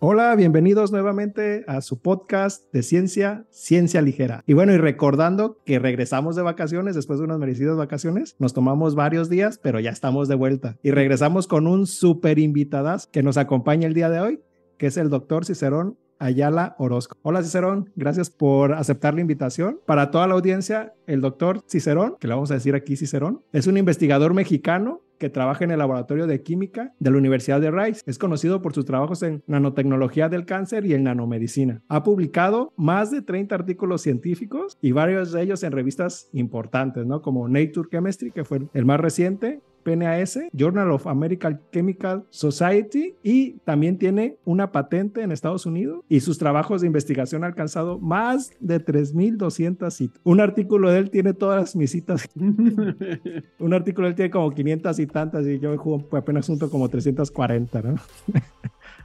Hola, bienvenidos nuevamente a su podcast de ciencia, Ciencia Ligera. Y bueno, y recordando que regresamos de vacaciones, después de unas merecidas vacaciones, nos tomamos varios días, pero ya estamos de vuelta. Y regresamos con un súper invitadazo que nos acompaña el día de hoy, que es el doctor Cicerón Ayala Orozco. Hola Cicerón, gracias por aceptar la invitación. Para toda la audiencia, el doctor Cicerón, que le vamos a decir aquí Cicerón, es un investigador mexicano que trabaja en el laboratorio de química de la Universidad de Rice. Es conocido por sus trabajos en nanotecnología del cáncer y en nanomedicina. Ha publicado más de 30 artículos científicos y varios de ellos en revistas importantes, ¿no? Como Nature Chemistry, que fue el más reciente, PNAS, Journal of American Chemical Society, y también tiene una patente en Estados Unidos, y sus trabajos de investigación han alcanzado más de 3,200 citas. Un artículo de él tiene todas mis citas. Un artículo de él tiene como 500 y tantas, y yo apenas junto como 340, ¿no?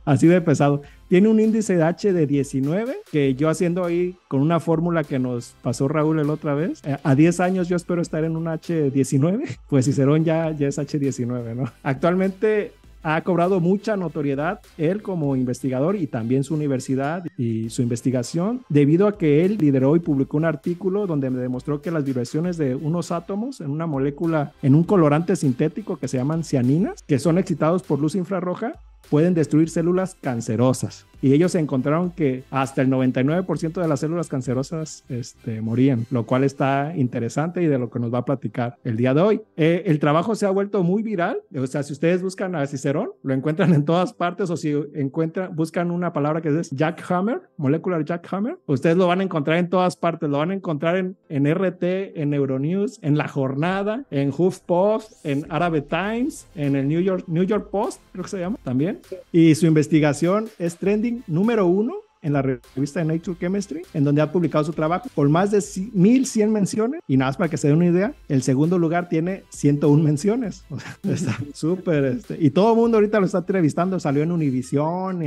Así de pesado. Tiene un índice de H de 19, que yo haciendo ahí con una fórmula que nos pasó Raúl la otra vez, a 10 años yo espero estar en un H19, pues Cicerón ya es H19, ¿no? Actualmente ha cobrado mucha notoriedad él como investigador y también su universidad y su investigación, debido a que él lideró y publicó un artículo donde demostró que las vibraciones de unos átomos en una molécula, en un colorante sintético que se llaman cianinas, que son excitados por luz infrarroja, pueden destruir células cancerosas. Y ellos encontraron que hasta el 99% de las células cancerosas morían, lo cual está interesante y de lo que nos va a platicar el día de hoy. El trabajo se ha vuelto muy viral. O sea, si ustedes buscan a Cicerón, lo encuentran en todas partes, o si buscan una palabra que es Jackhammer, Molecular Jackhammer, ustedes lo van a encontrar en todas partes. Lo van a encontrar en RT, en Euronews, en La Jornada, en HuffPost, en Arab Times, en el New York Post, creo que se llama también. Y su investigación es trending número 1 en la revista de Nature Chemistry, en donde ha publicado su trabajo con más de 1,100 menciones. Y nada más para que se den una idea, el segundo lugar tiene 101 menciones. O sea, está súper. Y todo el mundo ahorita lo está entrevistando. Salió en Univision,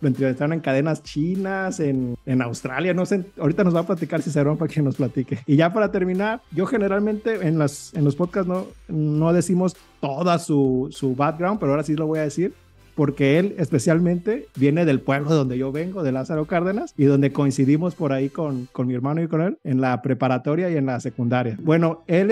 lo entrevistaron en cadenas chinas, en Australia, no sé. Ahorita nos va a platicar Cicerón para que nos platique. Y ya para terminar, yo generalmente en los podcasts no decimos toda su background, pero ahora sí lo voy a decir, porque él especialmente viene del pueblo donde yo vengo, de Lázaro Cárdenas, y donde coincidimos por ahí con mi hermano y con él en la preparatoria y en la secundaria. Bueno, él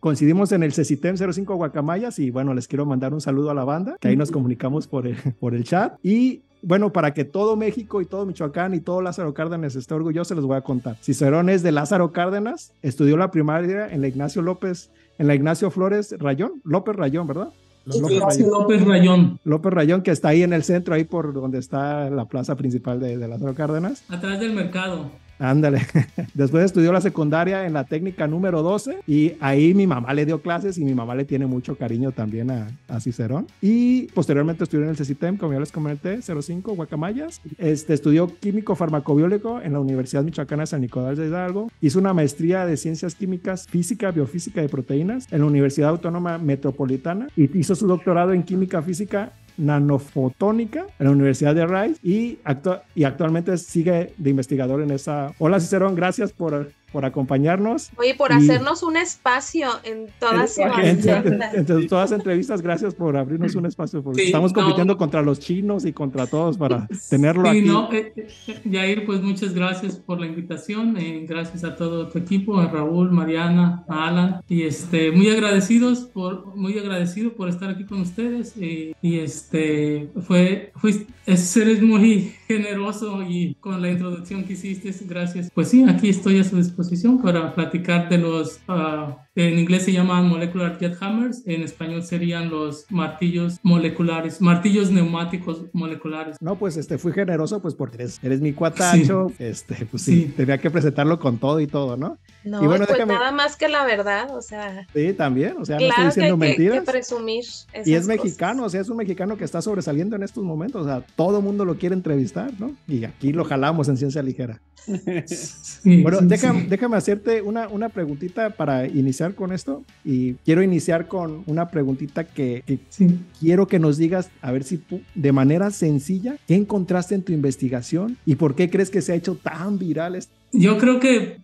coincidimos en el CECyTEM 05 Guacamayas, y bueno, les quiero mandar un saludo a la banda, que ahí nos comunicamos por el chat. Y bueno, para que todo México y todo Michoacán y todo Lázaro Cárdenas esté orgulloso, les voy a contar. Cicerón es de Lázaro Cárdenas, estudió la primaria en la Ignacio Flores Rayón, ¿verdad? López Rayón, que está ahí en el centro, ahí por donde está la plaza principal de Lázaro Cárdenas. Atrás del mercado. Ándale. Después estudió la secundaria en la técnica número 12, y ahí mi mamá le dio clases, y mi mamá le tiene mucho cariño también a Cicerón. Y posteriormente estudió en el CECyTEM, como ya les comenté, 05 Guacamayas. Estudió químico farmacobiólogo en la Universidad Michoacana de San Nicolás de Hidalgo. Hizo una maestría de ciencias químicas, física, biofísica y proteínas en la Universidad Autónoma Metropolitana, y hizo su doctorado en química física nanofotónica en la Universidad de Rice, y actualmente sigue de investigador en esa. Hola Cicerón, gracias por acompañarnos. Oye, hacernos un espacio en todas las entrevistas. En todas las entrevistas, gracias por abrirnos un espacio, porque sí, estamos compitiendo contra los chinos y contra todos para tenerlo aquí. Yair, pues muchas gracias por la invitación, gracias a todo tu equipo, a Raúl, Mariana, a Alan, y muy agradecido por estar aquí con ustedes, eres muy generoso y con la introducción que hiciste, gracias. Pues sí, aquí estoy a su disposición para platicar de los, en inglés se llaman Molecular Jackhammers, en español serían los martillos neumáticos moleculares. No, pues fui generoso, pues porque eres mi cuatacho, sí. Tenía que presentarlo con todo y todo, ¿no? No, y bueno, pues nada más que la verdad, o sea. Sí, también, o sea, claro, no estoy diciendo mentiras. Que presumir esas y es cosas. Mexicano, o sea, es un mexicano que está sobresaliendo en estos momentos, o sea, todo mundo lo quiere entrevistar, ¿no? Y aquí lo jalamos en Ciencia Ligera. Sí, bueno, sí, déjame hacerte una preguntita para iniciar con esto, y quiero iniciar con una preguntita que sí. Quiero que nos digas, a ver si tú, de manera sencilla, ¿qué encontraste en tu investigación y por qué crees que se ha hecho tan viral esto? Yo creo que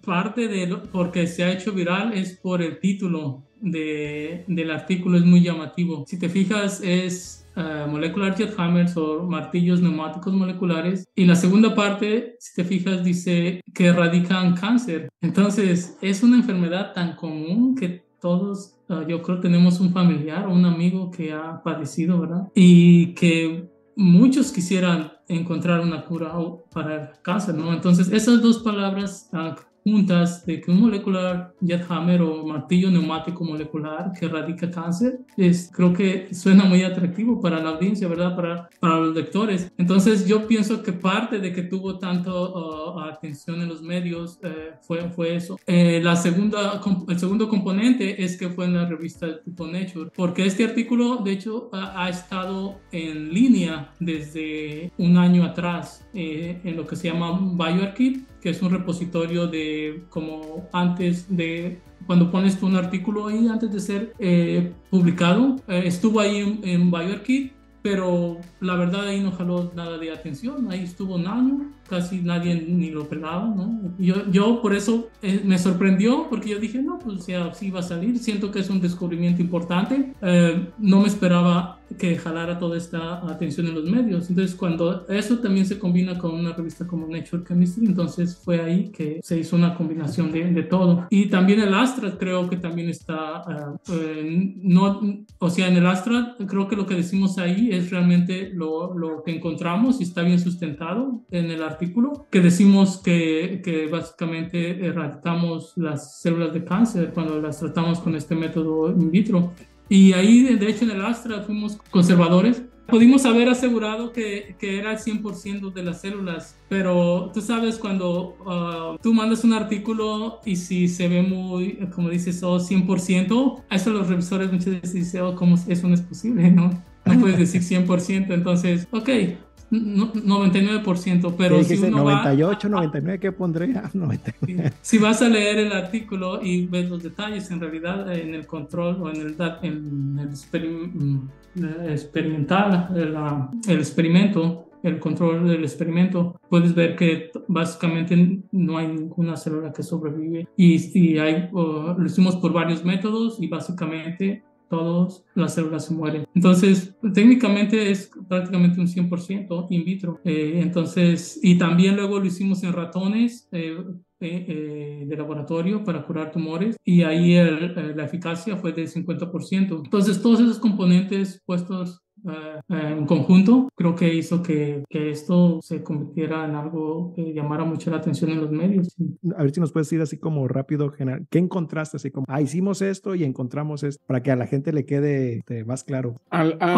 porque se ha hecho viral es por el título. del artículo es muy llamativo. Si te fijas, es Molecular Jackhammers o martillos neumáticos moleculares, y la segunda parte, si te fijas, dice que erradican cáncer. Entonces es una enfermedad tan común que todos, yo creo, tenemos un familiar o un amigo que ha padecido, ¿verdad? Y que muchos quisieran encontrar una cura para el cáncer, ¿no? Entonces esas dos palabras juntas, de que un molecular jackhammer o martillo neumático molecular que erradica cáncer, creo que suena muy atractivo para la audiencia, ¿verdad? Para los lectores. Entonces yo pienso que parte de que tuvo tanto atención en los medios fue eso. El segundo componente es que fue en la revista tipo Nature, porque este artículo de hecho ha estado en línea desde un año atrás en lo que se llama bioRxiv, que es un repositorio de como antes de cuando pones tú un artículo ahí antes de ser publicado. Estuvo ahí en bioRxiv, pero la verdad ahí no jaló nada de atención. Ahí estuvo un año, casi nadie ni lo pelaba, ¿no? Yo por eso me sorprendió, porque yo dije, no, pues ya sí va a salir. Siento que es un descubrimiento importante. No me esperaba que jalara toda esta atención en los medios. Entonces, cuando eso también se combina con una revista como Nature Chemistry, entonces fue ahí que se hizo una combinación de todo. Y también el Astra, creo que también está en el Astra creo que lo que decimos ahí es realmente lo que encontramos, y está bien sustentado en el artículo, que decimos que básicamente erradicamos las células de cáncer cuando las tratamos con este método in vitro. Y ahí, de hecho, en el Astra fuimos conservadores. Pudimos haber asegurado que era el 100% de las células, pero tú sabes cuando tú mandas un artículo y si se ve muy, como dices, 100%, a eso los revisores muchas veces dicen, ¿cómo eso no es posible? No puedes decir 100%, entonces, ok. 99%, pero si uno 98, va 99, ¿qué pondría? 99. Si vas a leer el artículo y ves los detalles, en realidad en el control o el control del experimento, puedes ver que básicamente no hay ninguna célula que sobrevive, y lo hicimos por varios métodos y básicamente todas las células se mueren. Entonces, técnicamente es prácticamente un 100% in vitro. Entonces, y también luego lo hicimos en ratones de laboratorio para curar tumores, y ahí la eficacia fue del 50%. Entonces, todos esos componentes puestos en conjunto, creo que hizo que esto se convirtiera en algo que llamara mucho la atención en los medios. Sí. A ver si nos puedes decir así como rápido, general, ¿qué encontraste? Así como, hicimos esto y encontramos esto, para que a la gente le quede más claro.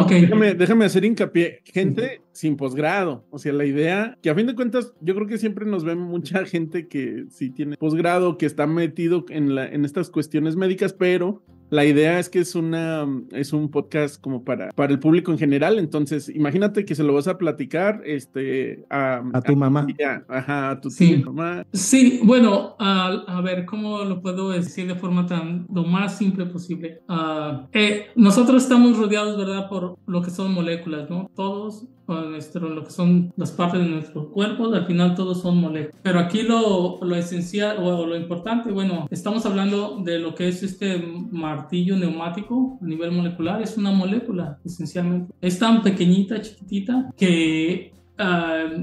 Okay. Déjame hacer hincapié, gente sin posgrado, o sea, la idea, que a fin de cuentas, yo creo que siempre nos ven mucha gente que sí tiene posgrado, que está metido en estas cuestiones médicas, pero la idea es que es un podcast como para el público en general. Entonces, imagínate que se lo vas a platicar a tu mamá. Tía, ajá, a tu tía, sí. Mamá. Sí, bueno, a ver, ¿cómo lo puedo decir de forma lo más simple posible? Nosotros estamos rodeados, ¿verdad?, por lo que son moléculas, ¿no? Todos, lo que son las partes de nuestro cuerpo, al final todos son moléculas. Pero aquí lo esencial o lo importante, bueno, estamos hablando de lo que es este martillo neumático a nivel molecular. Es una molécula, esencialmente. Es tan pequeñita, chiquitita, que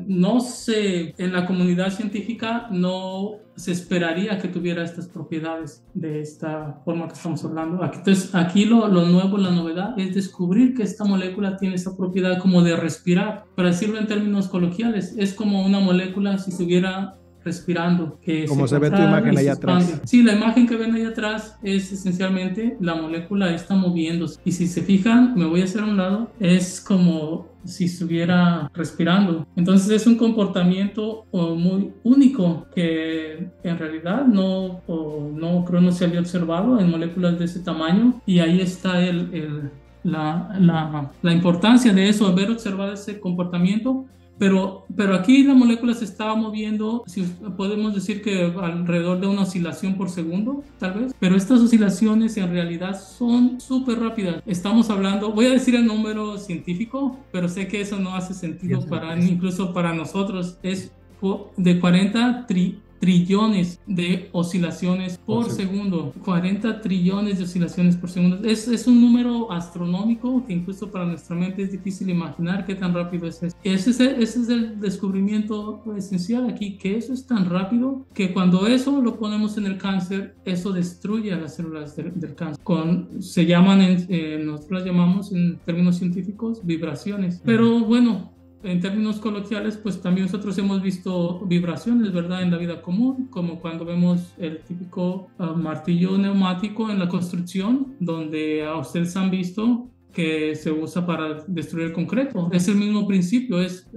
no sé, en la comunidad científica no se esperaría que tuviera estas propiedades de esta forma que estamos hablando. Entonces, aquí lo nuevo, la novedad, es descubrir que esta molécula tiene esa propiedad como de respirar. Para decirlo en términos coloquiales, es como una molécula si estuviera respirando. Que como se ve tu imagen allá atrás. Sí, la imagen que ven allá atrás es esencialmente la molécula está moviéndose. Y si se fijan, me voy a hacer a un lado, es como si estuviera respirando. Entonces es un comportamiento muy único que en realidad no se había observado en moléculas de ese tamaño, y ahí está la importancia de eso, haber observado ese comportamiento. Pero aquí la molécula se estaba moviendo, si podemos decir que alrededor de una oscilación por segundo, tal vez. Pero estas oscilaciones en realidad son súper rápidas. Estamos hablando, voy a decir el número científico, pero sé que eso no hace sentido incluso para nosotros. Es de 40 tri trillones de oscilaciones por segundo. 40 trillones de oscilaciones por segundo. Es un número astronómico que incluso para nuestra mente es difícil imaginar qué tan rápido es eso. Ese es el descubrimiento esencial aquí, que eso es tan rápido que cuando eso lo ponemos en el cáncer, eso destruye a las células del cáncer. Se llaman, nosotros las llamamos en términos científicos, vibraciones. Pero bueno, en términos coloquiales, pues también nosotros hemos visto vibraciones, ¿verdad?, en la vida común, como cuando vemos el típico martillo neumático en la construcción, donde ustedes han visto que se usa para destruir el concreto. Es el mismo principio, es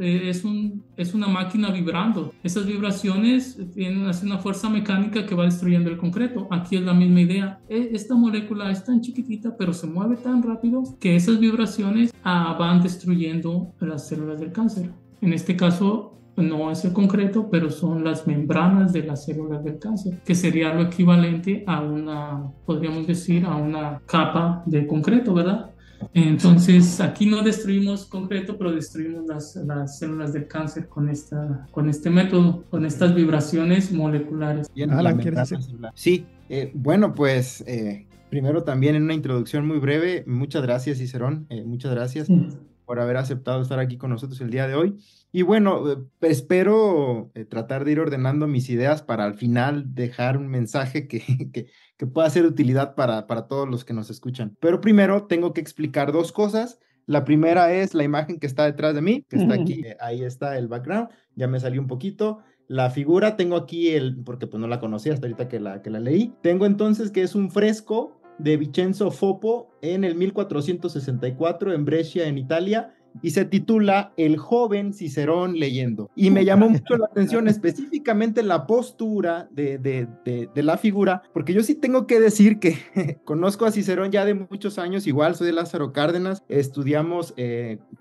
una máquina vibrando. Esas vibraciones hacen una fuerza mecánica que va destruyendo el concreto. Aquí es la misma idea. Esta molécula es tan chiquitita, pero se mueve tan rápido que esas vibraciones van destruyendo las células del cáncer. En este caso, no es el concreto, pero son las membranas de las células del cáncer, que sería lo equivalente a una, podríamos decir, a una capa de concreto, ¿verdad? Entonces, aquí no destruimos concreto, pero destruimos las células del cáncer con este método, con estas vibraciones moleculares. Sí, bueno, pues primero también en una introducción muy breve, muchas gracias, Cicerón, muchas gracias por haber aceptado estar aquí con nosotros el día de hoy. Y bueno, espero tratar de ir ordenando mis ideas para al final dejar un mensaje que pueda ser de utilidad para todos los que nos escuchan. Pero primero tengo que explicar dos cosas. La primera es la imagen que está detrás de mí, que está aquí. Ahí está el background, ya me salió un poquito. La figura tengo aquí, porque pues no la conocía hasta ahorita que la leí. Tengo entonces que es un fresco de Vincenzo Foppo en el 1464 en Brescia, en Italia, y se titula El joven Cicerón leyendo. Y me llamó mucho la atención específicamente la postura de la figura, porque yo sí tengo que decir que conozco a Cicerón ya de muchos años, igual soy de Lázaro Cárdenas, estudiamos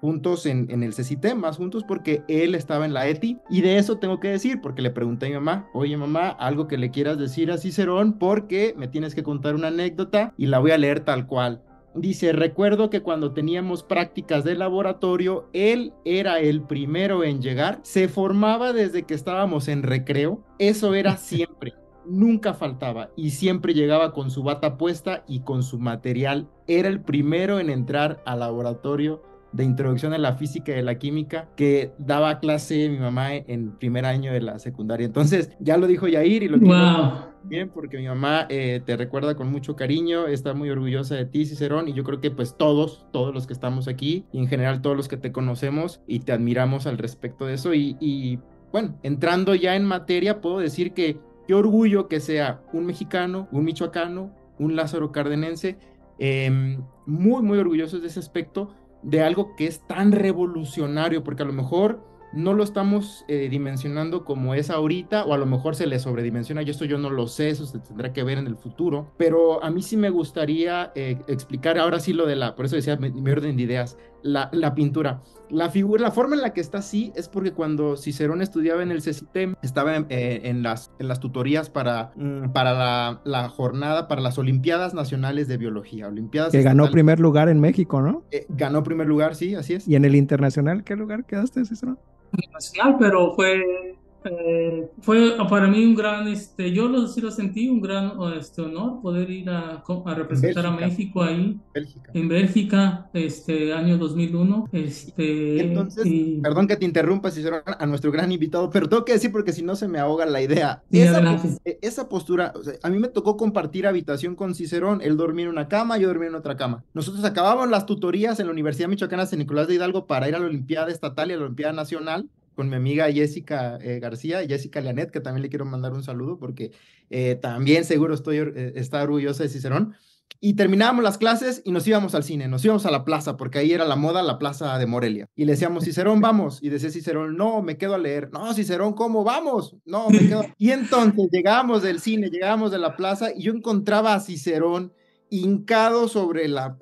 juntos en el CECyTEM, más juntos porque él estaba en la ETI, y de eso tengo que decir, porque le pregunté a mi mamá, oye mamá, algo que le quieras decir a Cicerón, porque me tienes que contar una anécdota y la voy a leer tal cual. Dice, recuerdo que cuando teníamos prácticas de laboratorio, él era el primero en llegar, se formaba desde que estábamos en recreo, eso era siempre, nunca faltaba y siempre llegaba con su bata puesta y con su material, era el primero en entrar al laboratorio de introducción a la física y a la química que daba clase mi mamá en primer año de la secundaria. Entonces, ya lo dijo Yair y lo dijo bien, porque mi mamá te recuerda con mucho cariño, está muy orgullosa de ti, Cicerón, y yo creo que pues todos los que estamos aquí, y en general todos los que te conocemos y te admiramos al respecto de eso. Y bueno, entrando ya en materia, puedo decir que qué orgullo que sea un mexicano, un michoacano, un Lázaro Cardenense, muy, muy orgullosos de ese aspecto, de algo que es tan revolucionario, porque a lo mejor no lo estamos dimensionando como es ahorita, o a lo mejor se le sobredimensiona, yo no lo sé, eso se tendrá que ver en el futuro, pero a mí sí me gustaría explicar ahora sí lo de por eso decía mi orden de ideas, la pintura. La figura, la forma en la que está así es porque cuando Cicerón estudiaba en el CECyTEM, estaba en las tutorías para la jornada, para las Olimpiadas Nacionales de Biología. Que ganó primer lugar en México, ¿no? Ganó primer lugar, sí, así es. ¿Y en el internacional qué lugar quedaste, Cicerón? Internacional, pero fue para mí un gran, yo sí lo sentí, un gran honor poder ir a representar a México ahí, en Bélgica, año 2001. Entonces, perdón que te interrumpa, Cicerón, a nuestro gran invitado, pero tengo que decir porque si no se me ahoga la idea. Esa postura, o sea, a mí me tocó compartir habitación con Cicerón, él dormía en una cama, yo dormía en otra cama. Nosotros acabábamos las tutorías en la Universidad Michoacana de San Nicolás de Hidalgo para ir a la Olimpiada Estatal y a la Olimpiada Nacional, con mi amiga Jessica García, Jessica Leanet, que también le quiero mandar un saludo porque también seguro está orgullosa de Cicerón. Y terminábamos las clases y nos íbamos al cine, nos íbamos a la plaza, porque ahí era la moda, la plaza de Morelia. Y le decíamos, Cicerón, vamos. Y decía Cicerón, no, me quedo a leer. No, Cicerón, ¿cómo? Vamos. No, me quedo. Y entonces llegábamos del cine, llegábamos de la plaza y yo encontraba a Cicerón hincado sobre la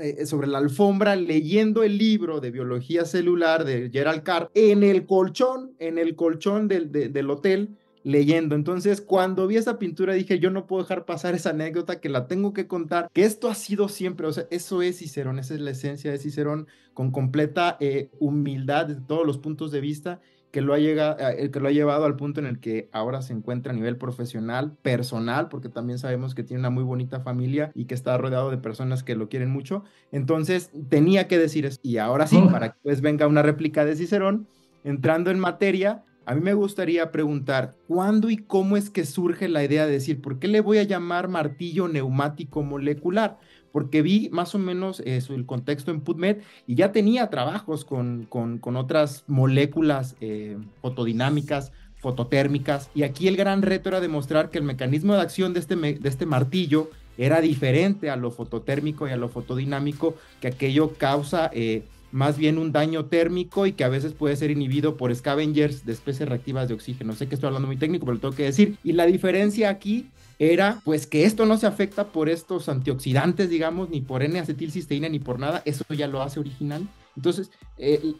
alfombra, leyendo el libro de biología celular de Gerald Carr, en el colchón del hotel, leyendo. Entonces, cuando vi esa pintura, dije, yo no puedo dejar pasar esa anécdota, que la tengo que contar, que esto ha sido siempre, o sea, eso es Cicerón, esa es la esencia de Cicerón, con completa humildad desde todos los puntos de vista, que lo ha llevado al punto en el que ahora se encuentra a nivel profesional, personal, porque también sabemos que tiene una muy bonita familia y que está rodeado de personas que lo quieren mucho. Entonces tenía que decir eso. Y ahora sí, para que pues venga una réplica de Cicerón, entrando en materia, a mí me gustaría preguntar, ¿cuándo y cómo es que surge la idea de decir, ¿por qué le voy a llamar martillo neumático molecular? Porque vi más o menos el contexto en PubMed y ya tenía trabajos con otras moléculas fotodinámicas, fototérmicas, y aquí el gran reto era demostrar que el mecanismo de acción de este martillo era diferente a lo fototérmico y a lo fotodinámico, que aquello causa más bien un daño térmico y que a veces puede ser inhibido por scavengers de especies reactivas de oxígeno. Sé que estoy hablando muy técnico, pero lo tengo que decir. Y la diferencia aquí era pues que esto no se afecta por estos antioxidantes, digamos, ni por N-acetilcisteína, ni por nada. Eso ya lo hace original. Entonces,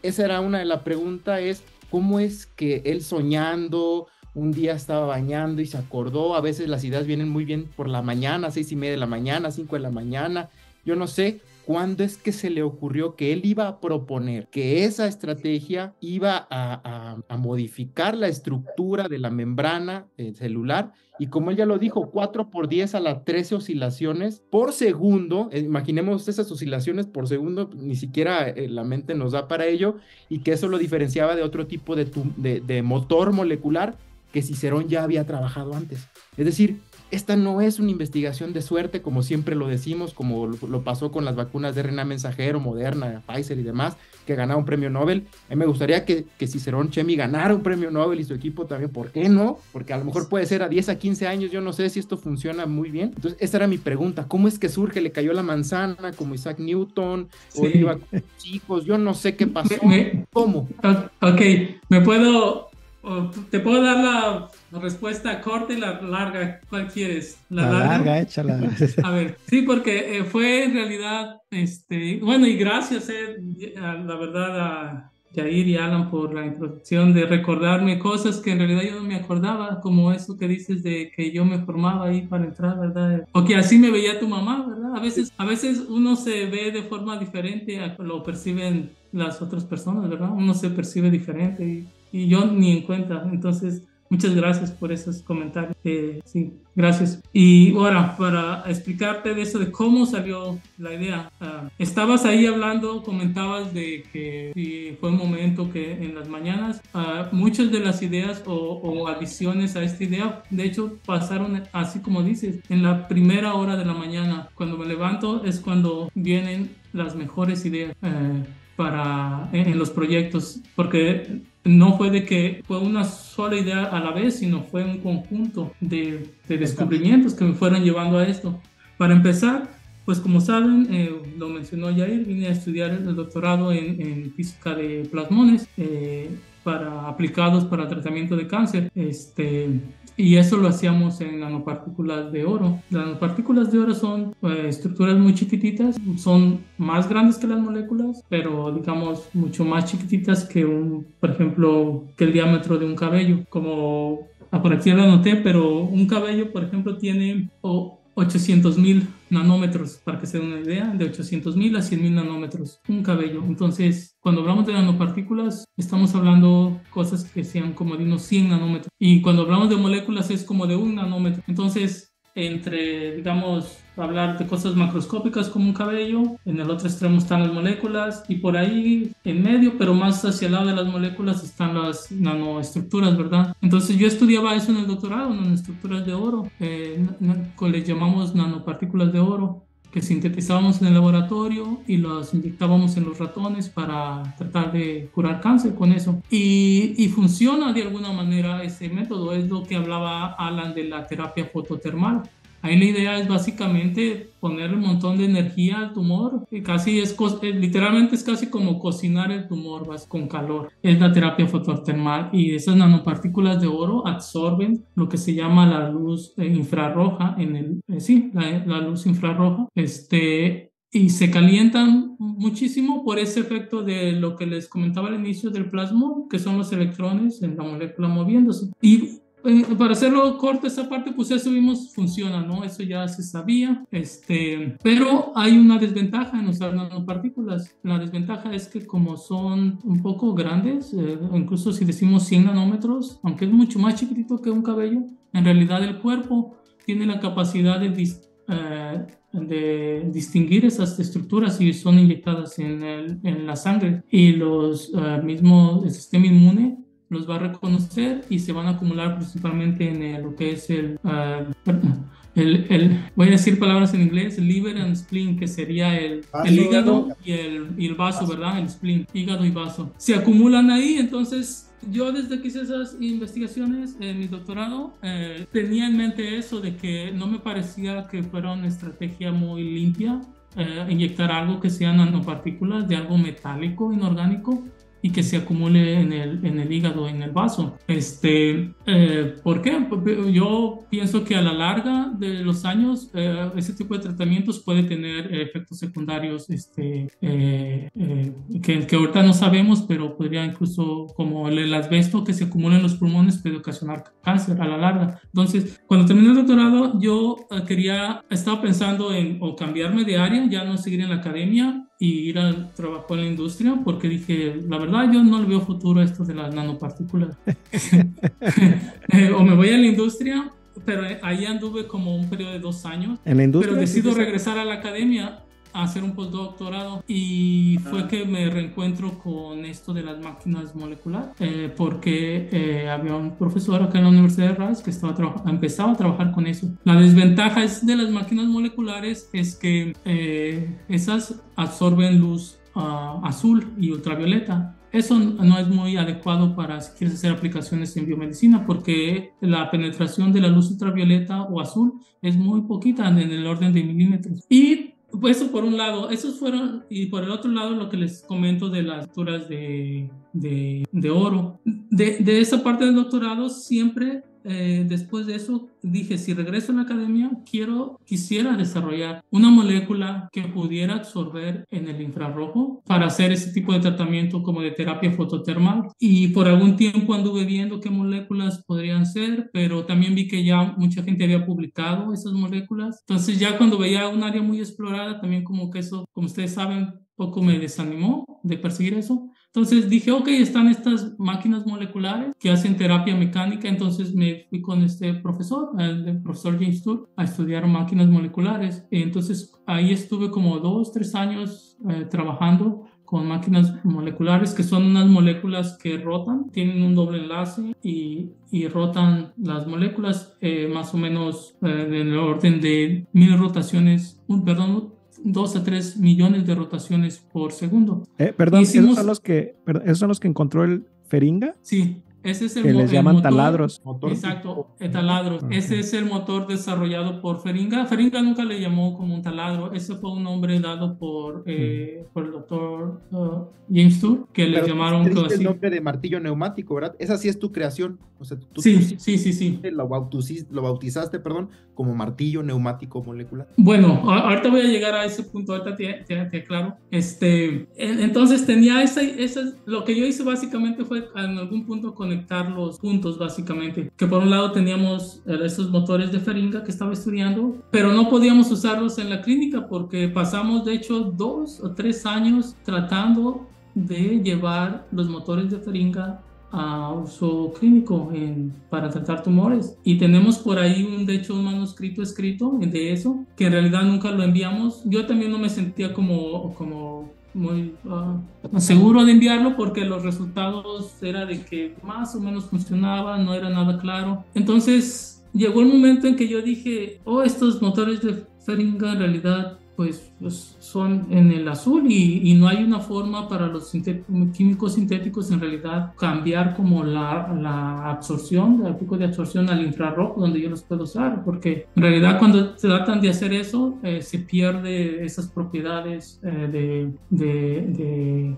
esa era una de las preguntas, es cómo es que él soñando, un día estaba bañando y se acordó. A veces las ideas vienen muy bien por la mañana, 6:30 de la mañana, 5 de la mañana, yo no sé. ¿Cuándo es que se le ocurrió que él iba a proponer que esa estrategia iba a modificar la estructura de la membrana celular? Y como él ya lo dijo, 4×10⁻³ oscilaciones por segundo. Imaginemos esas oscilaciones por segundo, ni siquiera la mente nos da para ello, y que eso lo diferenciaba de otro tipo de motor molecular que Cicerón ya había trabajado antes. Es decir, esta no es una investigación de suerte, como siempre lo decimos, como lo pasó con las vacunas de RNA mensajero, Moderna, Pfizer y demás, que ganaba un premio Nobel. A mí me gustaría que Cicerón Chemi ganara un premio Nobel y su equipo también. ¿Por qué no? Porque a lo mejor puede ser a 10 a 15 años, yo no sé si esto funciona muy bien. Entonces, esa era mi pregunta. ¿Cómo es que surge? ¿Le cayó la manzana como Isaac Newton? ¿O sí, iba con chicos? Yo no sé qué pasó. ¿Cómo? Ok, ¿Te puedo dar la respuesta corta y la larga? ¿Cuál quieres? La larga, échala. A ver, sí, porque fue en realidad, bueno, y gracias, la verdad, a Yair y Alan por la introducción de recordarme cosas que en realidad yo no me acordaba, como eso que dices de que yo me formaba ahí para entrar, ¿verdad? O que así me veía tu mamá, ¿verdad? A veces uno se ve de forma diferente a lo que perciben las otras personas, ¿verdad? Uno se percibe diferente y yo ni en cuenta. Entonces, muchas gracias por esos comentarios. Sí, gracias. Y ahora, para explicarte de eso, de cómo salió la idea. Estabas ahí hablando, comentabas de que fue un momento que en las mañanas muchas de las ideas o adiciones a esta idea, de hecho, pasaron así como dices, en la primera hora de la mañana. Cuando me levanto es cuando vienen las mejores ideas en los proyectos, porque no fue de que fue una sola idea a la vez, sino fue un conjunto de descubrimientos que me fueron llevando a esto. Para empezar, pues como saben, lo mencionó Yair, vine a estudiar el doctorado en física de plasmones aplicados para tratamiento de cáncer. Y eso lo hacíamos en nanopartículas de oro. Las nanopartículas de oro son estructuras muy chiquititas, son más grandes que las moléculas, pero digamos mucho más chiquititas que por ejemplo, que el diámetro de un cabello. Como por aquí lo anoté, pero un cabello, por ejemplo, tiene 800,000 nanómetros, para que se den una idea, de 800,000 a 100,000 nanómetros, un cabello. Entonces, cuando hablamos de nanopartículas, estamos hablando cosas que sean como de unos 100 nanómetros. Y cuando hablamos de moléculas, es como de 1 nanómetro. Entonces, entre, digamos, hablar de cosas macroscópicas como un cabello, en el otro extremo están las moléculas y por ahí en medio, pero más hacia el lado de las moléculas, están las nanoestructuras, ¿verdad? Entonces yo estudiaba eso en el doctorado, nanoestructuras de oro, les llamamos nanopartículas de oro, que sintetizábamos en el laboratorio y los inyectábamos en los ratones para tratar de curar cáncer con eso. Y funciona de alguna manera ese método, es lo que hablaba Alan de la terapia fototermal. Ahí la idea es básicamente poner un montón de energía al tumor, casi literalmente es casi como cocinar el tumor con calor. Es la terapia fototermal y esas nanopartículas de oro absorben lo que se llama la luz infrarroja, la luz infrarroja, y se calientan muchísimo por ese efecto de lo que les comentaba al inicio del plasmón, que son los electrones en la molécula moviéndose. Y Para hacerlo corto esa parte, pues eso vimos funciona, ¿no? Eso ya se sabía, pero hay una desventaja en usar nanopartículas. La desventaja es que como son un poco grandes, incluso si decimos 100 nanómetros, aunque es mucho más chiquitito que un cabello, en realidad el cuerpo tiene la capacidad de distinguir esas estructuras si son inyectadas en la sangre, y el sistema inmune los va a reconocer y se van a acumular principalmente en lo que es voy a decir palabras en inglés, liver and spleen, que sería el hígado y el vaso, ¿verdad? El spleen, hígado y vaso. Se acumulan ahí, entonces... Yo desde que hice esas investigaciones en mi doctorado tenía en mente eso de que no me parecía que fuera una estrategia muy limpia inyectar algo que sea nanopartículas de algo metálico, inorgánico, y que se acumule en el hígado, en el vaso. ¿Por qué? Yo pienso que a la larga de los años ese tipo de tratamientos puede tener efectos secundarios que ahorita no sabemos, pero podría incluso, como el asbesto que se acumula en los pulmones, puede ocasionar cáncer a la larga. Entonces, cuando terminé el doctorado, yo estaba pensando en o cambiarme de área, ya no seguir en la academia, y ir al trabajo en la industria, porque dije, la verdad, yo no le veo futuro a esto de las nanopartículas. O me voy a la industria, pero ahí anduve como un periodo de 2 años. ¿En la industria? Pero decido regresar a la academia a hacer un postdoctorado, y fue que me reencuentro con esto de las máquinas moleculares, porque había un profesor acá en la Universidad de Rice que empezaba a trabajar con eso. La desventaja de las máquinas moleculares es que esas absorben luz azul y ultravioleta. Eso no es muy adecuado para si quieres hacer aplicaciones en biomedicina, porque la penetración de la luz ultravioleta o azul es muy poquita, en el orden de milímetros. Y pues eso por un lado, esos fueron, y por el otro lado lo que les comento de las estructuras de oro. De esa parte del doctorado siempre, después de eso, dije, si regreso a la academia, quisiera desarrollar una molécula que pudiera absorber en el infrarrojo para hacer ese tipo de tratamiento como de terapia fototermal. Y por algún tiempo anduve viendo qué moléculas podrían ser, pero también vi que ya mucha gente había publicado esas moléculas. Entonces ya cuando veía un área muy explorada, también como que eso, como ustedes saben, poco me desanimó de perseguir eso. Entonces dije, ok, están estas máquinas moleculares que hacen terapia mecánica. Entonces me fui con este profesor, el profesor James Tour, a estudiar máquinas moleculares. Entonces ahí estuve como 2, 3 años trabajando con máquinas moleculares, que son unas moléculas que rotan, tienen un doble enlace y rotan las moléculas más o menos en el orden de 1000 rotaciones, 2 a 3 millones de rotaciones por segundo. ¿Esos son los que encontró el Feringa? Sí, ese es el motor. Que les llaman taladros. Exacto, taladros. Okay. Ese es el motor desarrollado por Feringa. Feringa nunca le llamó como un taladro. Ese fue un nombre dado por el doctor James Tour, que le llamaron así. El nombre de martillo neumático, ¿verdad? Esa sí es tu creación. O sea, sí. Lo bautizaste, como martillo neumático molecular. Bueno, ahorita voy a llegar a ese punto. Ahorita te aclaro. Entonces tenía lo que yo hice básicamente fue en algún punto conectar los puntos, básicamente. Que por un lado teníamos esos motores de Feringa que estaba estudiando, pero no podíamos usarlos en la clínica porque pasamos, de hecho, 2 o 3 años tratando de llevar los motores de Feringa a uso clínico para tratar tumores, y tenemos por ahí un manuscrito escrito de eso, que en realidad nunca lo enviamos. Yo también no me sentía como muy seguro de enviarlo, porque los resultados era de que más o menos funcionaba, no era nada claro. Entonces llegó el momento en que yo dije, estos motores de Feringa en realidad pues son en el azul, y no hay una forma para los químicos sintéticos en realidad cambiar como la absorción, el pico de absorción al infrarrojo donde yo los puedo usar, porque en realidad cuando tratan de hacer eso se pierde esas propiedades de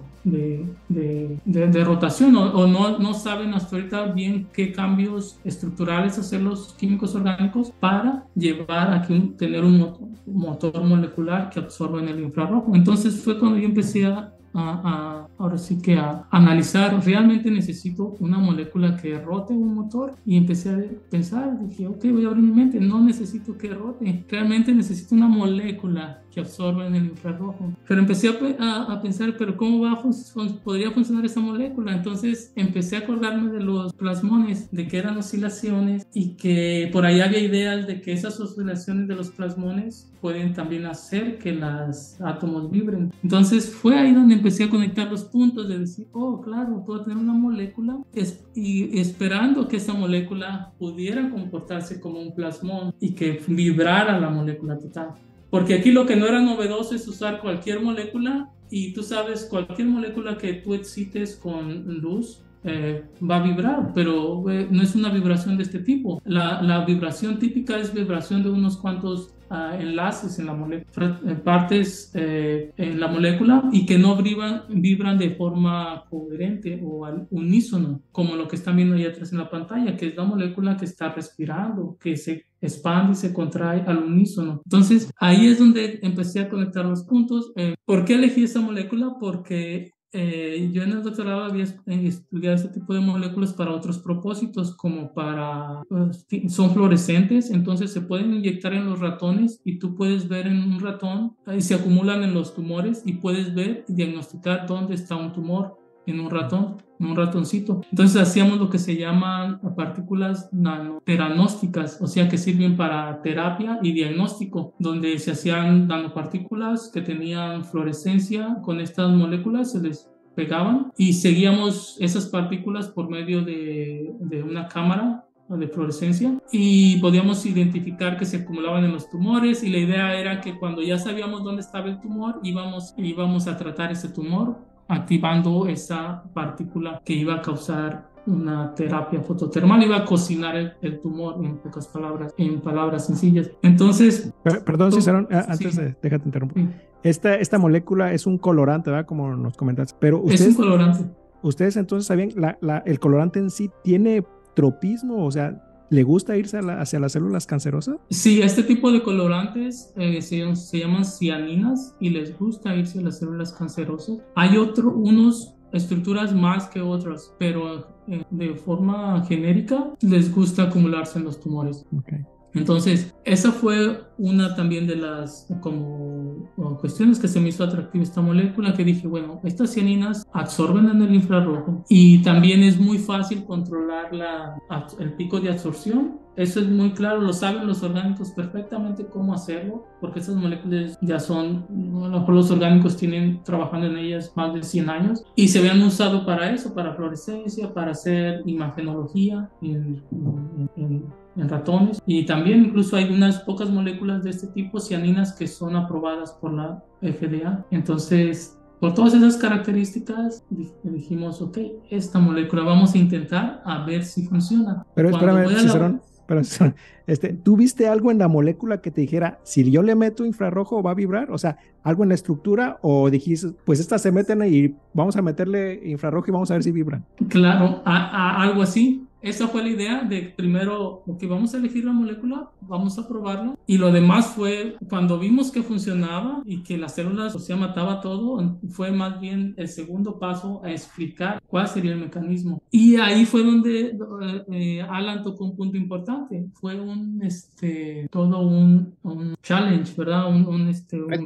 rotación, o no saben hasta ahorita bien qué cambios estructurales hacer los químicos orgánicos para llevar a tener un motor molecular que absorba en el infrarrojo. Entonces fue cuando yo empecé a ahora sí que a analizar, realmente necesito una molécula que rote un motor, y empecé a pensar, dije, ok, voy a abrir mi mente, no necesito que rote, realmente necesito una molécula que absorba en el infrarrojo. Pero empecé a pensar, pero ¿cómo podría funcionar esa molécula? Entonces empecé a acordarme de los plasmones, de que eran oscilaciones, y que por ahí había ideas de que esas oscilaciones de los plasmones pueden también hacer que los átomos vibren. Entonces fue ahí donde empecé a conectar los puntos, de decir, oh, claro, puedo tener una molécula, y esperando que esa molécula pudiera comportarse como un plasmón y que vibrara la molécula total. Porque aquí lo que no era novedoso es usar cualquier molécula, y tú sabes, cualquier molécula que tú excites con luz va a vibrar, pero no es una vibración de este tipo. La vibración típica es vibración de unos cuantos enlaces en la molécula, partes en la molécula, y que no vibran de forma coherente o al unísono, como lo que están viendo ahí atrás en la pantalla, que es la molécula que está respirando, que se expande y se contrae al unísono. Entonces ahí es donde empecé a conectar los puntos. ¿Por qué elegí esa molécula? Porque yo en el doctorado había estudiado este tipo de moléculas para otros propósitos, como para, son fluorescentes, entonces se pueden inyectar en los ratones, y tú puedes ver en un ratón, se acumulan en los tumores, y puedes ver y diagnosticar dónde está un tumor en un ratón, en un ratoncito. Entonces hacíamos lo que se llaman partículas nanoteranósticas, o sea que sirven para terapia y diagnóstico, donde se hacían nanopartículas que tenían fluorescencia. Con estas moléculas se les pegaban y seguíamos esas partículas por medio de una cámara de fluorescencia, y podíamos identificar que se acumulaban en los tumores, y la idea era que cuando ya sabíamos dónde estaba el tumor, íbamos a tratar ese tumor activando esa partícula que iba a causar una terapia fototermal, iba a cocinar el tumor, en pocas palabras, en palabras sencillas. Entonces... Perdón, Cicerón, antes déjate interrumpir. Sí. Esta molécula es un colorante, ¿verdad? Como nos comentaste. Pero ustedes, es un colorante. ¿Ustedes entonces sabían el colorante en sí tiene tropismo? O sea, ¿le gusta irse hacia las células cancerosas? Sí, este tipo de colorantes se llaman cianinas, y les gusta irse a las células cancerosas. Hay unos estructuras más que otras, pero de forma genérica les gusta acumularse en los tumores. Okay. Entonces, esa fue una también de las cuestiones que se me hizo atractiva esta molécula, que dije, bueno, estas cianinas absorben en el infrarrojo, y también es muy fácil controlar el pico de absorción. Eso es muy claro, lo saben los orgánicos perfectamente cómo hacerlo, porque estas moléculas ya son, los orgánicos tienen trabajando en ellas más de 100 años, y se habían usado para eso, para fluorescencia, para hacer imagenología en ratones, y también incluso hay unas pocas moléculas de este tipo, cianinas, que son aprobadas por la FDA. Entonces, por todas esas características dijimos, ok, esta molécula vamos a intentar a ver si funciona. Pero espérame, Cicerón, pero ¿tú viste algo en la molécula que te dijera, si yo le meto infrarrojo va a vibrar? O sea, ¿algo en la estructura? ¿O dijiste, pues estas se meten y vamos a meterle infrarrojo y vamos a ver si vibran? Claro, algo así. Esa fue la idea de primero, ok, vamos a elegir la molécula, vamos a probarla, y lo demás fue cuando vimos que funcionaba y que las células, o sea, mataba todo, fue más bien el segundo paso a explicar cuál sería el mecanismo. Y ahí fue donde Alan tocó un punto importante, fue todo un challenge, ¿verdad? Un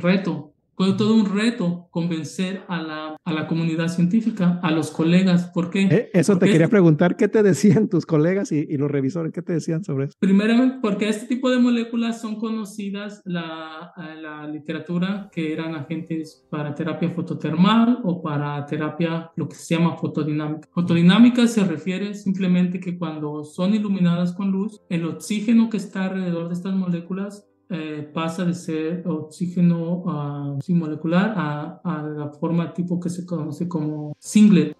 reto. Fue todo un reto convencer a la comunidad científica, a los colegas. ¿Por qué? Eso te quería preguntar, ¿qué te decían tus colegas y los revisores? ¿Qué te decían sobre eso? Primeramente, porque este tipo de moléculas son conocidas en la literatura, que eran agentes para terapia fototermal o para terapia, lo que se llama fotodinámica. Fotodinámica se refiere simplemente que cuando son iluminadas con luz, el oxígeno que está alrededor de estas moléculas pasa de ser oxígeno molecular a la forma tipo que se conoce como singlet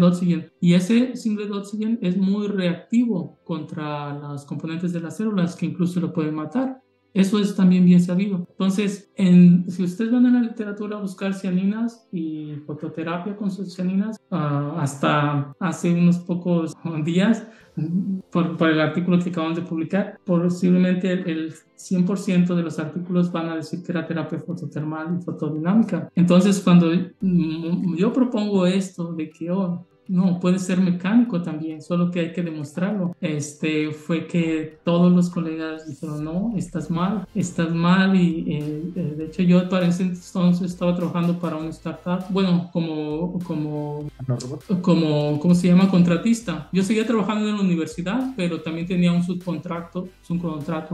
oxygen, y ese singlet oxygen es muy reactivo contra los componentes de las células, que incluso lo pueden matar. Eso es también bien sabido. Entonces, si ustedes van a la literatura a buscar cianinas y fototerapia con sus cianinas, hasta hace unos pocos días, por el artículo que acabamos de publicar, posiblemente el 100% de los artículos van a decir que era terapia fototermal y fotodinámica. Entonces, cuando yo propongo esto de que, no, puede ser mecánico también, solo que hay que demostrarlo. Fue que todos los colegas dijeron, no, estás mal. Y de hecho yo para ese entonces estaba trabajando para una startup, bueno, como ¿cómo se llama? Contratista. Yo seguía trabajando en la universidad, pero también tenía un subcontrato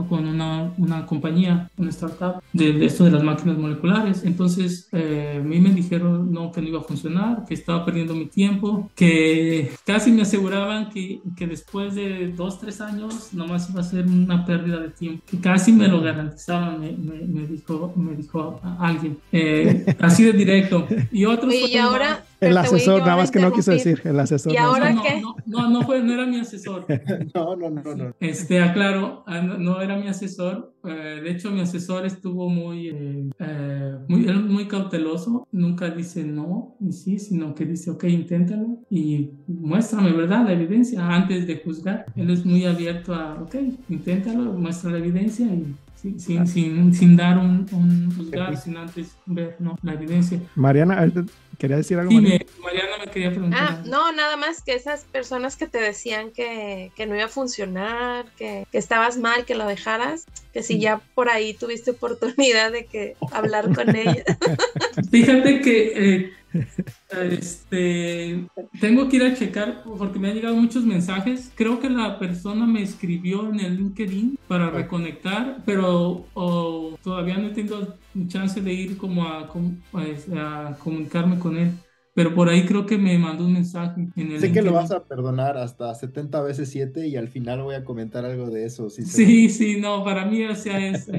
con una compañía, una startup, de esto de las máquinas moleculares. Entonces a mí me dijeron, no, que no iba a funcionar, que estaba perdiendo mi tiempo, que casi me aseguraban que después de 2, 3 años nomás iba a ser una pérdida de tiempo, que casi me lo garantizaban, me dijo alguien, así de directo. Y otros... Y ahora... El asesor, nada más que no quiso decir, el asesor. ¿Y ahora qué? No era mi asesor. No. Aclaro, no era mi asesor. De hecho, mi asesor estuvo muy cauteloso. Nunca dice no y sí, sino que dice, ok, inténtalo y muéstrame, ¿verdad? La evidencia antes de juzgar. Él es muy abierto a, ok, inténtalo, muestra la evidencia y... Sin dar un juzgar, sin antes ver la evidencia. Mariana, ¿quería decir algo? Sí, Mariana me quería preguntar. No, nada más que esas personas que te decían que no iba a funcionar, que estabas mal, que lo dejaras, que si ya por ahí tuviste oportunidad de que hablar con ellas. Fíjate que... tengo que ir a checar porque me han llegado muchos mensajes. Creo que la persona me escribió en el LinkedIn para reconectar, pero todavía no he tenido chance de ir como a comunicarme con él. Pero por ahí creo que me mandó un mensaje. Sé que lo vas a perdonar hasta 70 veces 7 y al final voy a comentar algo de eso. Sí, no, para mí, o sea, es,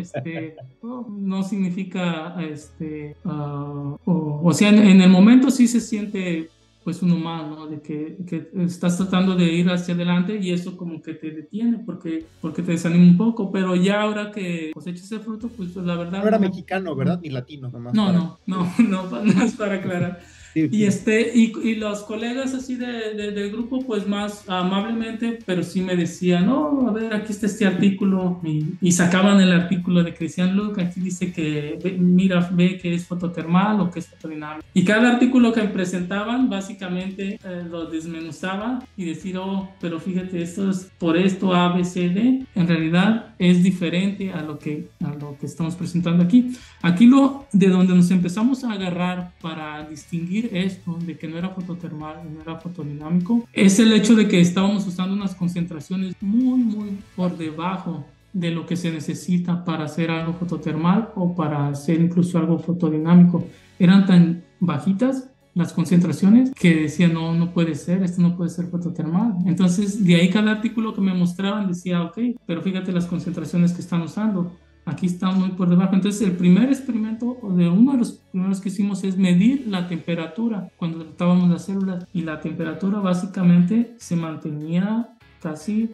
no significa, en el momento sí se siente, pues, uno mal, ¿no? De que estás tratando de ir hacia adelante y eso como que te detiene porque te desanima un poco, pero ya ahora que cosechas el fruto, pues, la verdad... No era mexicano, ¿verdad? Ni latino, nomás. No, es para aclarar. Y y los colegas así del grupo, pues más amablemente, pero sí me decían, no, a ver, aquí está este artículo, y sacaban el artículo de Cristian Luca, aquí dice que ve que es fototermal o que es fotodinámico, y cada artículo que presentaban básicamente lo desmenuzaban y decir, pero fíjate, esto es por esto A, B, C, D, en realidad es diferente a lo que estamos presentando aquí de donde nos empezamos a agarrar para distinguir esto de que no era fototermal, no era fotodinámico, es el hecho de que estábamos usando unas concentraciones muy, muy por debajo de lo que se necesita para hacer algo fototermal o para hacer incluso algo fotodinámico. Eran tan bajitas las concentraciones que decían, no puede ser, esto no puede ser fototermal. Entonces, de ahí cada artículo que me mostraban decía, ok, pero fíjate las concentraciones que están usando. Aquí está muy por debajo. Entonces, el primer experimento, uno de los primeros que hicimos es medir la temperatura cuando tratábamos las células. Y la temperatura básicamente se mantenía casi,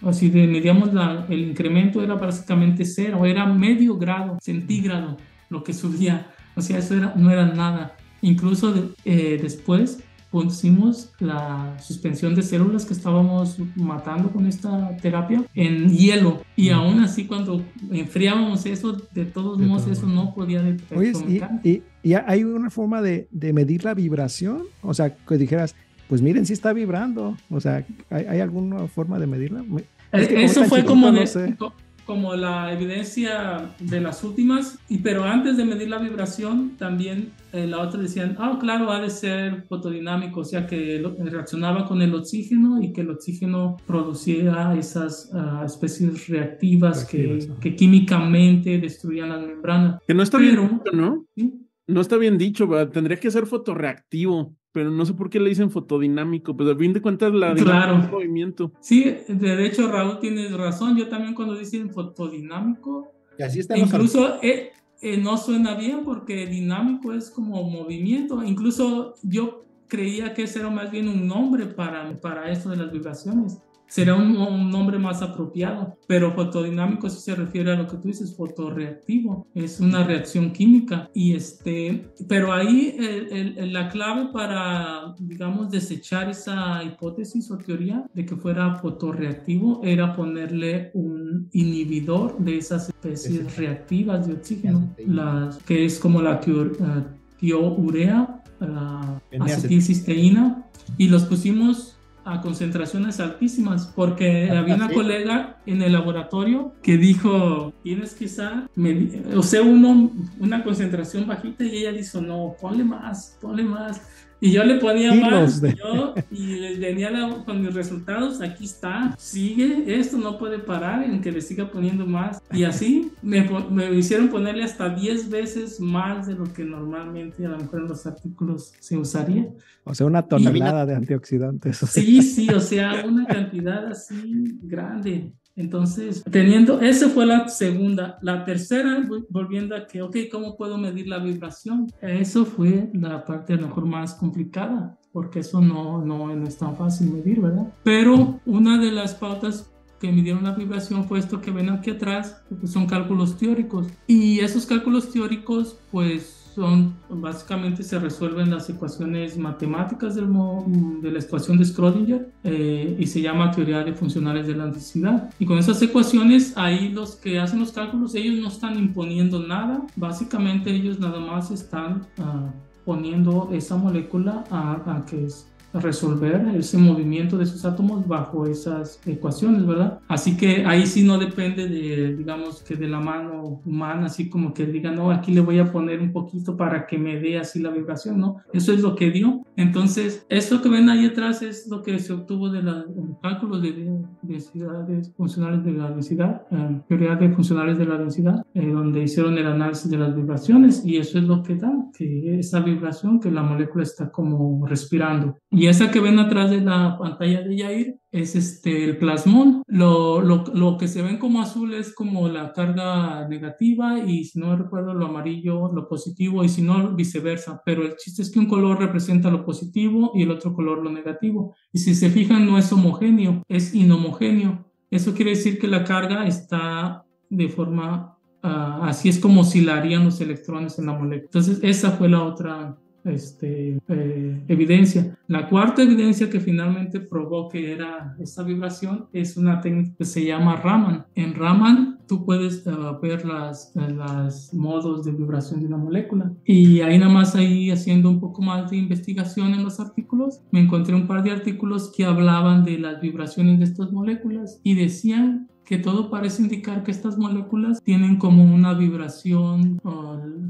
así de medíamos el incremento era básicamente 0, era medio grado centígrado lo que subía. O sea, eso no era nada. Incluso después pusimos la suspensión de células que estábamos matando con esta terapia en hielo y aún así cuando enfriábamos eso, de todos modos eso no podía detectar. Oye, ¿y hay una forma de medir la vibración? O sea, que dijeras, pues miren, sí está vibrando. O sea, ¿hay alguna forma de medirla? Es que eso fue como... como la evidencia de las últimas, pero antes de medir la vibración también la otra decían, claro, ha de ser fotodinámico, o sea que reaccionaba con el oxígeno y que el oxígeno producía esas especies reactivas que químicamente destruían las membranas. Que no está bien dicho, ¿no? ¿Sí? No está bien dicho, ¿verdad? Tendría que ser fotorreactivo. Pero no sé por qué le dicen fotodinámico, pues al fin de cuentas la dinámica del movimiento. Sí, de hecho Raúl tienes razón, yo también cuando dicen fotodinámico, y así está incluso no suena bien porque dinámico es como movimiento, incluso yo creía que ese era más bien un nombre para esto de las vibraciones. será un nombre más apropiado, pero fotodinámico sí se refiere a lo que tú dices, fotorreactivo, es una reacción química, y pero ahí la clave para, digamos, desechar esa hipótesis o teoría de que fuera fotorreactivo era ponerle un inhibidor de esas especies reactivas de oxígeno, que es como la tiourea, la acetilcisteína, y los pusimos a concentraciones altísimas porque había una colega en el laboratorio que dijo, tienes que usar, una concentración bajita, y ella dijo, no, ponle más, y yo le ponía más, y les venía con mis resultados, aquí está, sigue, esto no puede parar en que le siga poniendo más, y así me hicieron ponerle hasta 10 veces más de lo que normalmente a lo mejor en los artículos se usaría. O sea, una tonelada de antioxidantes. Sí, o sea, una cantidad así grande. Entonces, esa fue la segunda. La tercera, volviendo a que, ¿cómo puedo medir la vibración? Eso fue la parte a lo mejor más complicada, porque eso no es tan fácil medir, ¿verdad? Pero una de las pautas que midieron la vibración fue esto que ven aquí atrás, que son cálculos teóricos. Y esos cálculos teóricos, pues, básicamente se resuelven las ecuaciones matemáticas de la ecuación de Schrödinger, y se llama Teoría de Funcionales de la densidad. Y con esas ecuaciones, ahí los que hacen los cálculos, ellos no están imponiendo nada, básicamente ellos nada más están poniendo esa molécula a que es resolver ese movimiento de sus átomos bajo esas ecuaciones, ¿verdad? Así que ahí sí no depende de, digamos, que de la mano humana, así como que diga, no, aquí le voy a poner un poquito para que me dé así la vibración, ¿no? Eso es lo que dio. Entonces, esto que ven ahí atrás es lo que se obtuvo de los cálculos de densidades funcionales de la densidad, teoría de funcionales de la densidad, donde hicieron el análisis de las vibraciones, y eso es lo que da, que esa vibración, que la molécula está como respirando. Y esa que ven atrás de la pantalla de Yair es el plasmón. Lo que se ven como azul es como la carga negativa, y si no recuerdo, lo amarillo lo positivo, y si no, viceversa. Pero el chiste es que un color representa lo positivo y el otro color lo negativo. Y si se fijan, no es homogéneo, es inhomogéneo. Eso quiere decir que la carga está de forma... así es como oscilarían los electrones en la molécula. Entonces, esa fue la otra... evidencia. La cuarta evidencia que finalmente probó que era esta vibración es una técnica que se llama Raman. En Raman tú puedes ver las modos de vibración de una molécula, y ahí nada más, ahí haciendo un poco más de investigación en los artículos, me encontré un par de artículos que hablaban de las vibraciones de estas moléculas y decían que todo parece indicar que estas moléculas tienen como una vibración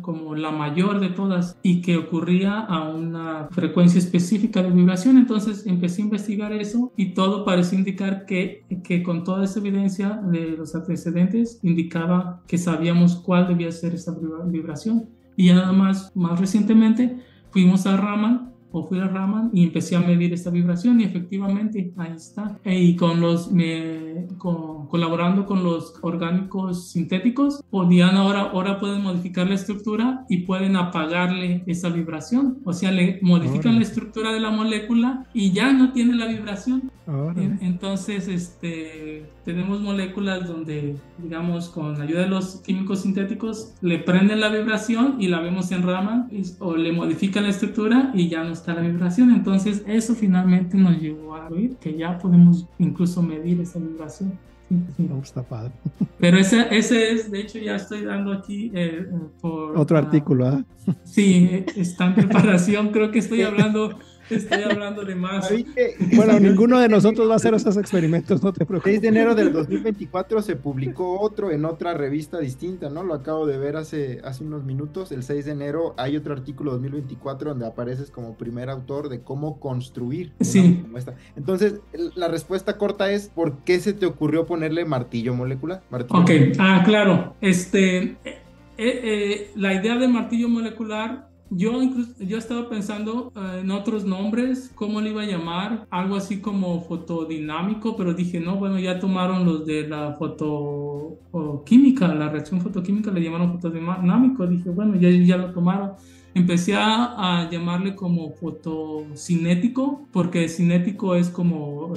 como la mayor de todas, y que ocurría a una frecuencia específica de vibración. Entonces empecé a investigar eso, y todo parece indicar que con toda esa evidencia de los antecedentes indicaba que sabíamos cuál debía ser esa vibración. Y ya nada más recientemente fui a Raman y empecé a medir esta vibración, y efectivamente ahí está. Y colaborando con los orgánicos sintéticos, podían ahora pueden modificar la estructura y pueden apagarle esa vibración. O sea, le modifican la estructura de la molécula y ya no tiene la vibración. Entonces, tenemos moléculas donde, digamos, con ayuda de los químicos sintéticos, le prenden la vibración y la vemos en Raman, o le modifican la estructura y ya no está la vibración. Entonces, eso finalmente nos llevó a ver que ya podemos incluso medir esa vibración. Sí, me gusta, padre. Pero ese es, de hecho, ya estoy dando aquí por... Otro artículo, ¿ah? Sí, está en preparación, creo que estoy hablando de más. Bueno, ninguno de nosotros va a hacer esos experimentos, no te preocupes. 6 de enero del 2024 se publicó otro en otra revista distinta, ¿no? Lo acabo de ver hace unos minutos. El 6 de enero hay otro artículo 2024 donde apareces como primer autor de cómo construir. Sí. Entonces, la respuesta corta es, ¿por qué se te ocurrió ponerle martillo molecular? Claro. La idea de martillo molecular... Yo estaba pensando en otros nombres, cómo le iba a llamar, algo así como fotodinámico, pero dije, no, bueno, ya tomaron los de la fotoquímica, la reacción fotoquímica le llamaron fotodinámico, dije, bueno, ya lo tomaron. Empecé a llamarle como fotocinético, porque cinético es como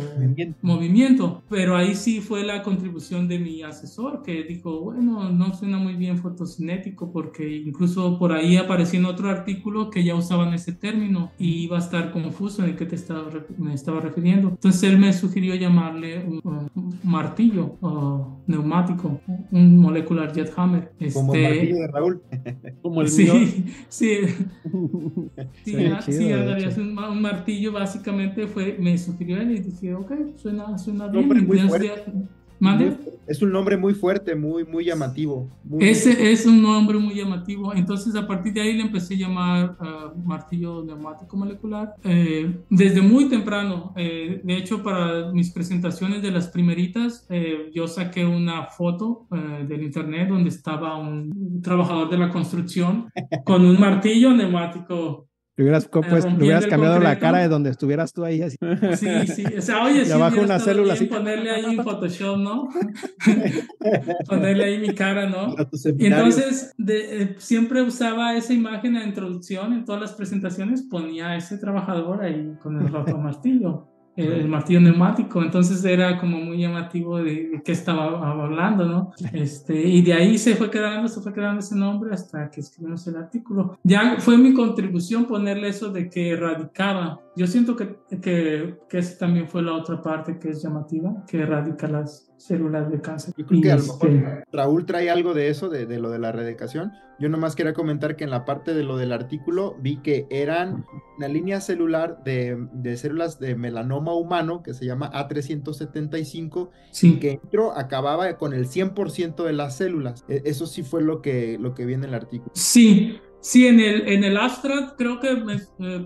movimiento, pero ahí sí fue la contribución de mi asesor, que dijo, bueno, no suena muy bien fotocinético, porque incluso por ahí apareció en otro artículo que ya usaban ese término y iba a estar confuso en el que me estaba refiriendo. Entonces él me sugirió llamarle un martillo neumático, un molecular jackhammer. Como el martillo de Raúl. Como el sí, mío. Sí. Sí, un martillo básicamente fue, me sugirió él y dije, ok, suena bien. Es un nombre muy fuerte, muy llamativo. Es un nombre muy llamativo. Entonces, a partir de ahí le empecé a llamar martillo neumático molecular desde muy temprano. De hecho, para mis presentaciones de las primeritas, yo saqué una foto del internet donde estaba un trabajador de la construcción con un martillo neumático. Te hubieras cambiado la cara de donde estuvieras tú ahí. Así. Sí. O sea, oye, sí, abajo una célula así. Ponerle ahí en Photoshop, ¿no? Ponerle ahí mi cara, ¿no? Y entonces siempre usaba esa imagen en la introducción, en todas las presentaciones ponía a ese trabajador ahí con el rojo martillo. El martillo neumático, entonces era como muy llamativo de qué estaba hablando, ¿no? Y de ahí se fue creando ese nombre hasta que escribimos el artículo. Ya fue mi contribución ponerle eso de que radicaba. Yo siento que esa también fue la otra parte que es llamativa, que radica las células de cáncer. Yo creo que a lo mejor Raúl trae algo de eso, de lo de la radicación. Yo nomás quería comentar que en la parte de lo del artículo vi que eran una línea celular de células de melanoma humano que se llama A375, sí, y que acababa con el 100% de las células. Eso sí fue lo que vi en el artículo. Sí. Sí, en el abstract creo que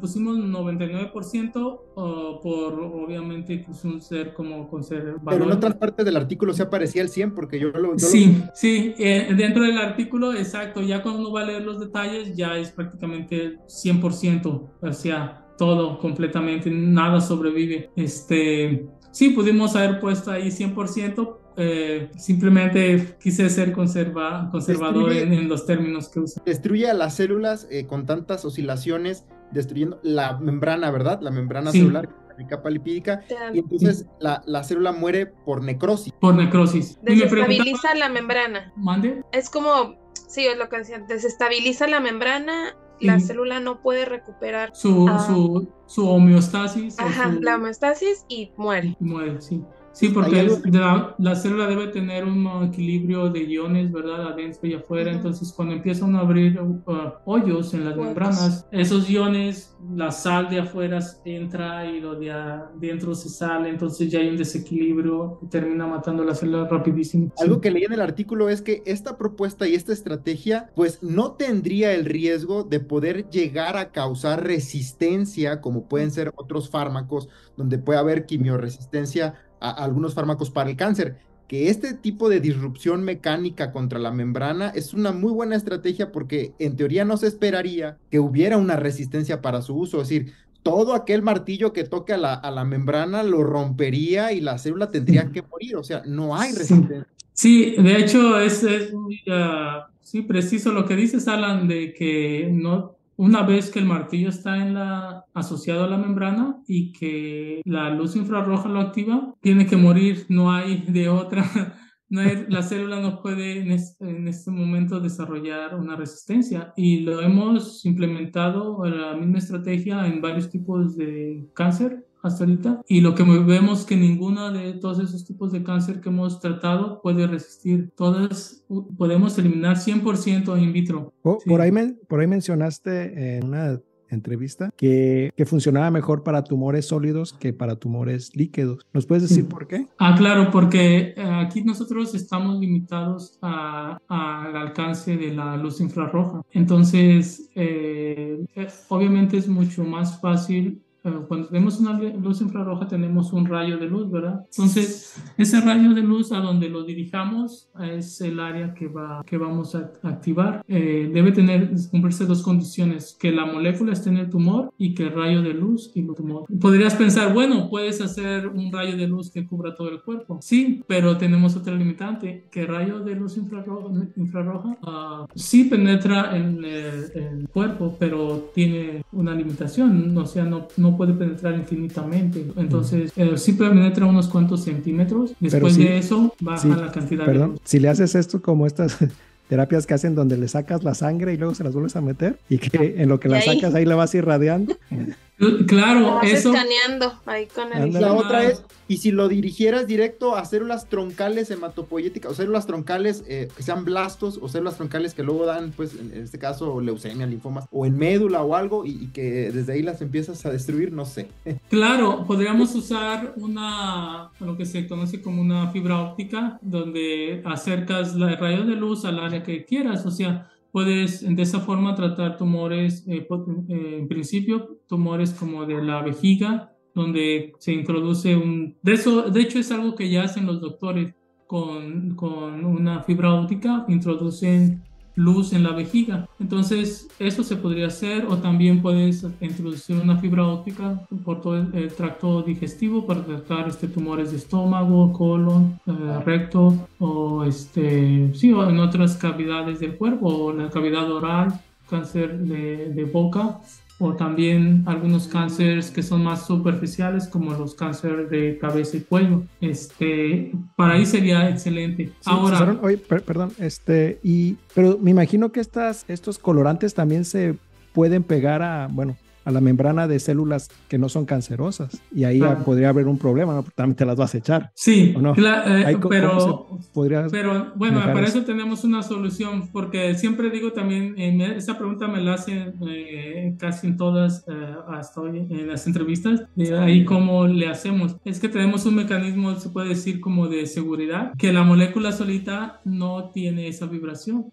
pusimos 99% por obviamente un ser como conservador. Pero en otras partes del artículo se aparecía el 100% porque Sí, dentro del artículo, exacto, ya cuando uno va a leer los detalles ya es prácticamente 100%, o sea, todo completamente, nada sobrevive. Sí, pudimos haber puesto ahí 100%. Simplemente quise ser conservador en los términos que usa. Destruye a las células con tantas oscilaciones, destruyendo la membrana, ¿verdad? La membrana celular, la capa lipídica, y entonces la célula muere por necrosis. Desestabiliza la membrana. ¿Mande? Es como, sí, es lo que decían, desestabiliza la membrana. La célula no puede recuperar su homeostasis. Ajá, la homeostasis y muere. Sí, porque la célula debe tener un equilibrio de iones, ¿verdad? Adentro y afuera. Entonces, cuando empiezan a abrir hoyos en las membranas, esos iones, la sal de afuera entra y lo de adentro se sale. Entonces, ya hay un desequilibrio que termina matando la célula rapidísimo. Algo que leí en el artículo es que esta propuesta y esta estrategia, pues, no tendría el riesgo de poder llegar a causar resistencia, como pueden ser otros fármacos, donde puede haber quimioresistencia a algunos fármacos para el cáncer, que este tipo de disrupción mecánica contra la membrana es una muy buena estrategia porque en teoría no se esperaría que hubiera una resistencia para su uso, es decir, todo aquel martillo que toque a la membrana lo rompería y la célula tendría que morir, o sea, no hay resistencia. Sí, de hecho es muy preciso lo que dices, Alan, de que no... Una vez que el martillo está asociado a la membrana y que la luz infrarroja lo activa, tiene que morir, no hay de otra. La célula no puede en este momento desarrollar una resistencia y lo hemos implementado la misma estrategia en varios tipos de cáncer hasta ahorita, y lo que vemos que ninguno de todos esos tipos de cáncer que hemos tratado puede resistir. Todas podemos eliminar 100% in vitro. Por ahí mencionaste en una entrevista que funcionaba mejor para tumores sólidos que para tumores líquidos. ¿Nos puedes decir por qué? Ah, claro, porque aquí nosotros estamos limitados al alcance de la luz infrarroja. Entonces, obviamente es mucho más fácil cuando tenemos una luz infrarroja tenemos un rayo de luz, ¿verdad? Entonces, ese rayo de luz a donde lo dirijamos es el área que vamos a activar. Debe cumplirse dos condiciones, que la molécula esté en el tumor y que el rayo de luz y el tumor. Podrías pensar, bueno, puedes hacer un rayo de luz que cubra todo el cuerpo. Sí, pero tenemos otra limitante, que el rayo de luz infrarroja sí penetra en el cuerpo, pero tiene una limitación, o sea, no puede penetrar infinitamente. Entonces, sí penetra unos cuantos centímetros. Después de eso, baja la cantidad de luz. Si le haces esto como estas terapias que hacen donde le sacas la sangre y luego se las vuelves a meter y que en lo que la sacas ahí la vas irradiando. Claro, vas escaneando ahí con el... La otra es, y si lo dirigieras directo a células troncales hematopoyéticas, o células troncales que sean blastos, o células troncales que luego dan, pues, en este caso, leucemia, linfomas, o en médula o algo, y que desde ahí las empiezas a destruir, no sé. Claro, podríamos usar lo que se conoce como una fibra óptica, donde acercas la rayo de luz al área que quieras, o sea, puedes de esa forma tratar tumores, en principio tumores como de la vejiga, donde se introduce de hecho es algo que ya hacen los doctores con una fibra óptica, introducen luz en la vejiga. Entonces eso se podría hacer, o también puedes introducir una fibra óptica por todo el tracto digestivo para tratar tumores de estómago, colon, recto, o o en otras cavidades del cuerpo, o en la cavidad oral, cáncer de boca, o también algunos cánceres que son más superficiales, como los cánceres de cabeza y cuello. Para ahí sería excelente. Sí, ahora, Cicerón, oye, perdón, pero me imagino que estos colorantes también se pueden pegar a la membrana de células que no son cancerosas, y ahí podría haber un problema, ¿no? También te las vas a echar. Sí, ¿o no? Pero bueno, para eso tenemos una solución, porque siempre digo también, esa pregunta me la hacen casi en todas, hasta hoy en las entrevistas, de ahí cómo le hacemos. Es que tenemos un mecanismo, se puede decir, como de seguridad, que la molécula solita no tiene esa vibración.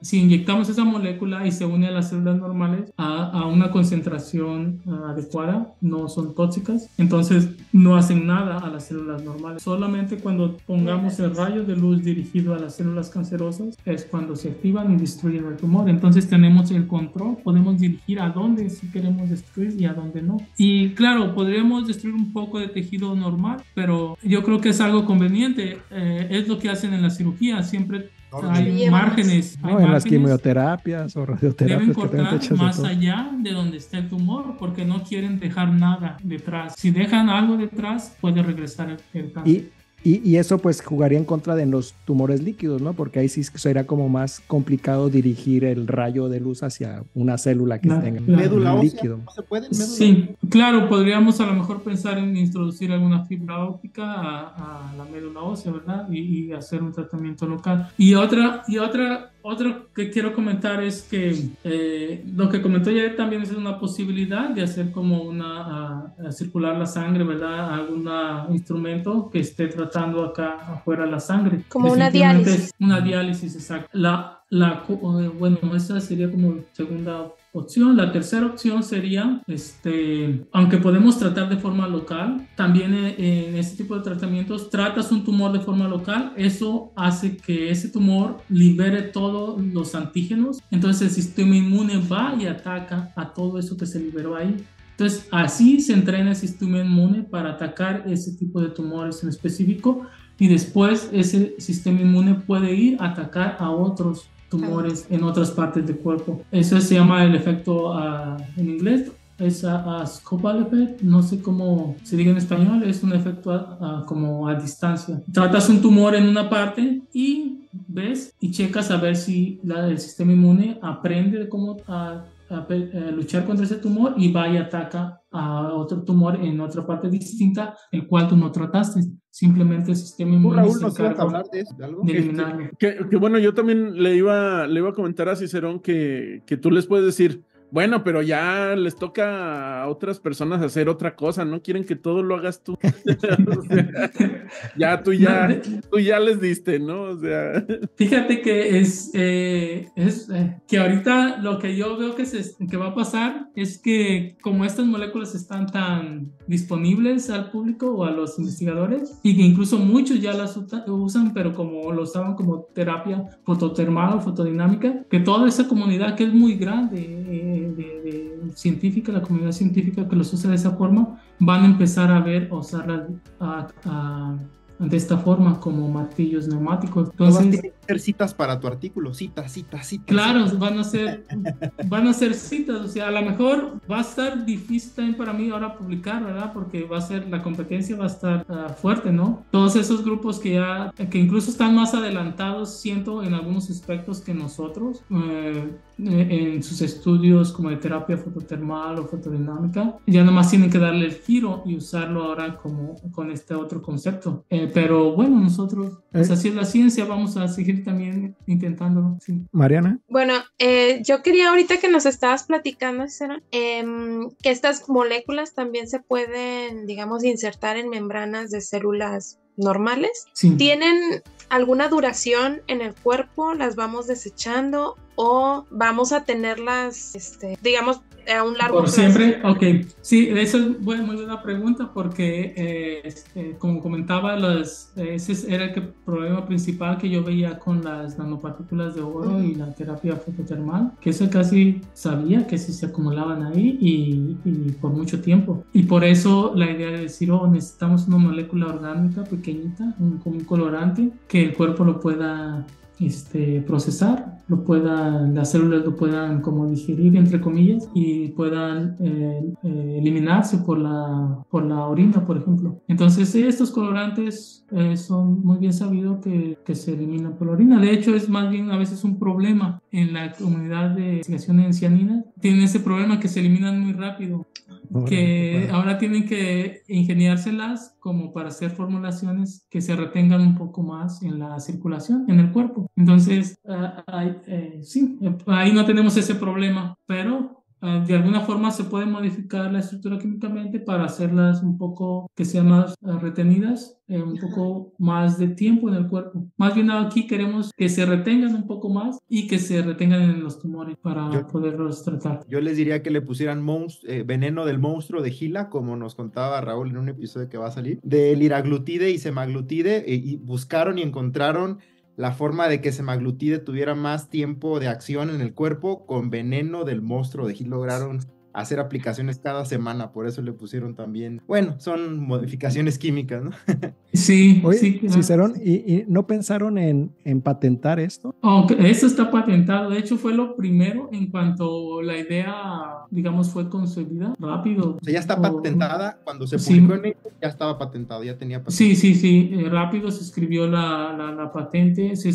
Si inyectamos esa molécula y se une a las células normales a una concentración adecuada, no son tóxicas, entonces no hacen nada a las células normales. Solamente cuando pongamos el rayo de luz dirigido a las células cancerosas es cuando se activan y destruyen el tumor. Entonces tenemos el control, podemos dirigir a dónde sí queremos destruir y a dónde no. Y claro, podríamos destruir un poco de tejido normal, pero yo creo que es algo conveniente. Es lo que hacen en la cirugía, siempre. Hay márgenes, en las quimioterapias o radioterapias. Deben cortar más allá de donde está el tumor, porque no quieren dejar nada detrás. Si dejan algo detrás, puede regresar el cáncer. Y eso pues jugaría en contra de los tumores líquidos, ¿no? Porque ahí sí será como más complicado dirigir el rayo de luz hacia una célula que esté en médula líquido. ¿No se puede? Sí, claro, podríamos a lo mejor pensar en introducir alguna fibra óptica a la médula ósea, ¿verdad? Y hacer un tratamiento local. Otro que quiero comentar es que lo que comentó ya también es una posibilidad de hacer como a circular la sangre, ¿verdad? Algún instrumento que esté tratando acá afuera la sangre. Como una diálisis. Una diálisis, exacto. Esa sería como segunda opción. La tercera opción sería, aunque podemos tratar de forma local, también en este tipo de tratamientos tratas un tumor de forma local, eso hace que ese tumor libere todos los antígenos, entonces el sistema inmune va y ataca a todo eso que se liberó ahí. Entonces así se entrena el sistema inmune para atacar ese tipo de tumores en específico, y después ese sistema inmune puede ir a atacar a otros tumores en otras partes del cuerpo. Eso se llama el efecto en inglés, es abscopal effect, no sé cómo se diga en español, es un efecto como a distancia. Tratas un tumor en una parte y ves y checas a ver si el sistema inmune aprende cómo a luchar contra ese tumor y va y ataca a otro tumor en otra parte distinta, el cual tú no trataste. Simplemente el sistema inmune. Raúl, ¿nos quieres hablar de eso? Que bueno, yo también le iba a comentar a Cicerón que tú les puedes decir, Bueno, pero ya les toca a otras personas hacer otra cosa, ¿no? Quieren que todo lo hagas tú. O sea, tú ya les diste, ¿no? O sea. Fíjate que que ahorita lo que yo veo que va a pasar es que como estas moléculas están tan disponibles al público o a los investigadores, y que incluso muchos ya las usan, pero como lo usaban como terapia fototermal o fotodinámica, que toda esa comunidad que es muy grande, científica, la comunidad científica que los usa de esa forma, van a empezar a ver, a usarlas de esta forma como martillos neumáticos. Entonces, van a ser citas para tu artículo, citas. Claro, van a ser citas, o sea, a lo mejor va a estar difícil también para mí ahora publicar, ¿verdad? Porque la competencia va a estar fuerte, ¿no? Todos esos grupos que incluso están más adelantados, siento, en algunos aspectos que nosotros, en sus estudios como de terapia fototermal o fotodinámica, ya nomás tienen que darle el giro y usarlo ahora como con este otro concepto. Pero bueno, nosotros, pues así es la ciencia, vamos a seguir también intentándolo. Sí. Mariana. Bueno, yo quería ahorita que nos estabas platicando, Cicerón, que estas moléculas también se pueden, digamos, insertar en membranas de células normales. Sí. ¿Tienen alguna duración en el cuerpo? ¿Las vamos desechando o vamos a tenerlas, digamos, a un largo plazo? ¿Por siempre? Ok. Sí, esa es muy buena pregunta porque, como comentaba, ese era el problema principal que yo veía con las nanopartículas de oro y la terapia fototermal, que eso casi sabía que sí se acumulaban ahí y por mucho tiempo. Y por eso la idea de decir, necesitamos una molécula orgánica pequeñita, un colorante, que el cuerpo lo pueda procesar, las células lo puedan como digerir, entre comillas, y puedan eliminarse por la orina, por ejemplo. Entonces estos colorantes son muy bien sabido que se eliminan por la orina. De hecho, es más bien a veces un problema en la comunidad de investigación en cianinas. Tienen ese problema que se eliminan muy rápido, ahora tienen que ingeniárselas como para hacer formulaciones que se retengan un poco más en la circulación, en el cuerpo. Entonces, ahí no tenemos ese problema, pero de alguna forma se puede modificar la estructura químicamente para hacerlas un poco que sean más retenidas, un poco más de tiempo en el cuerpo. Más bien aquí queremos que se retengan un poco más y que se retengan en los tumores para poderlos tratar. Yo les diría que le pusieran veneno del monstruo de Gila, como nos contaba Raúl en un episodio que va a salir, del iraglutide y semaglutide, y buscaron y encontraron la forma de que semaglutide tuviera más tiempo de acción en el cuerpo con veneno del monstruo de Gil. Lograron hacer aplicaciones cada semana, por eso le pusieron también. Bueno, son modificaciones químicas, ¿no? Sí. Oye, sí, claro. Cicerón, ¿y no pensaron en patentar esto? Eso está patentado. De hecho, fue lo primero en cuanto la idea, digamos, fue concebida rápido. O sea, ya está patentada. Cuando se publicó en México, ya estaba patentado, ya tenía patente. Sí. Rápido se escribió la patente. Se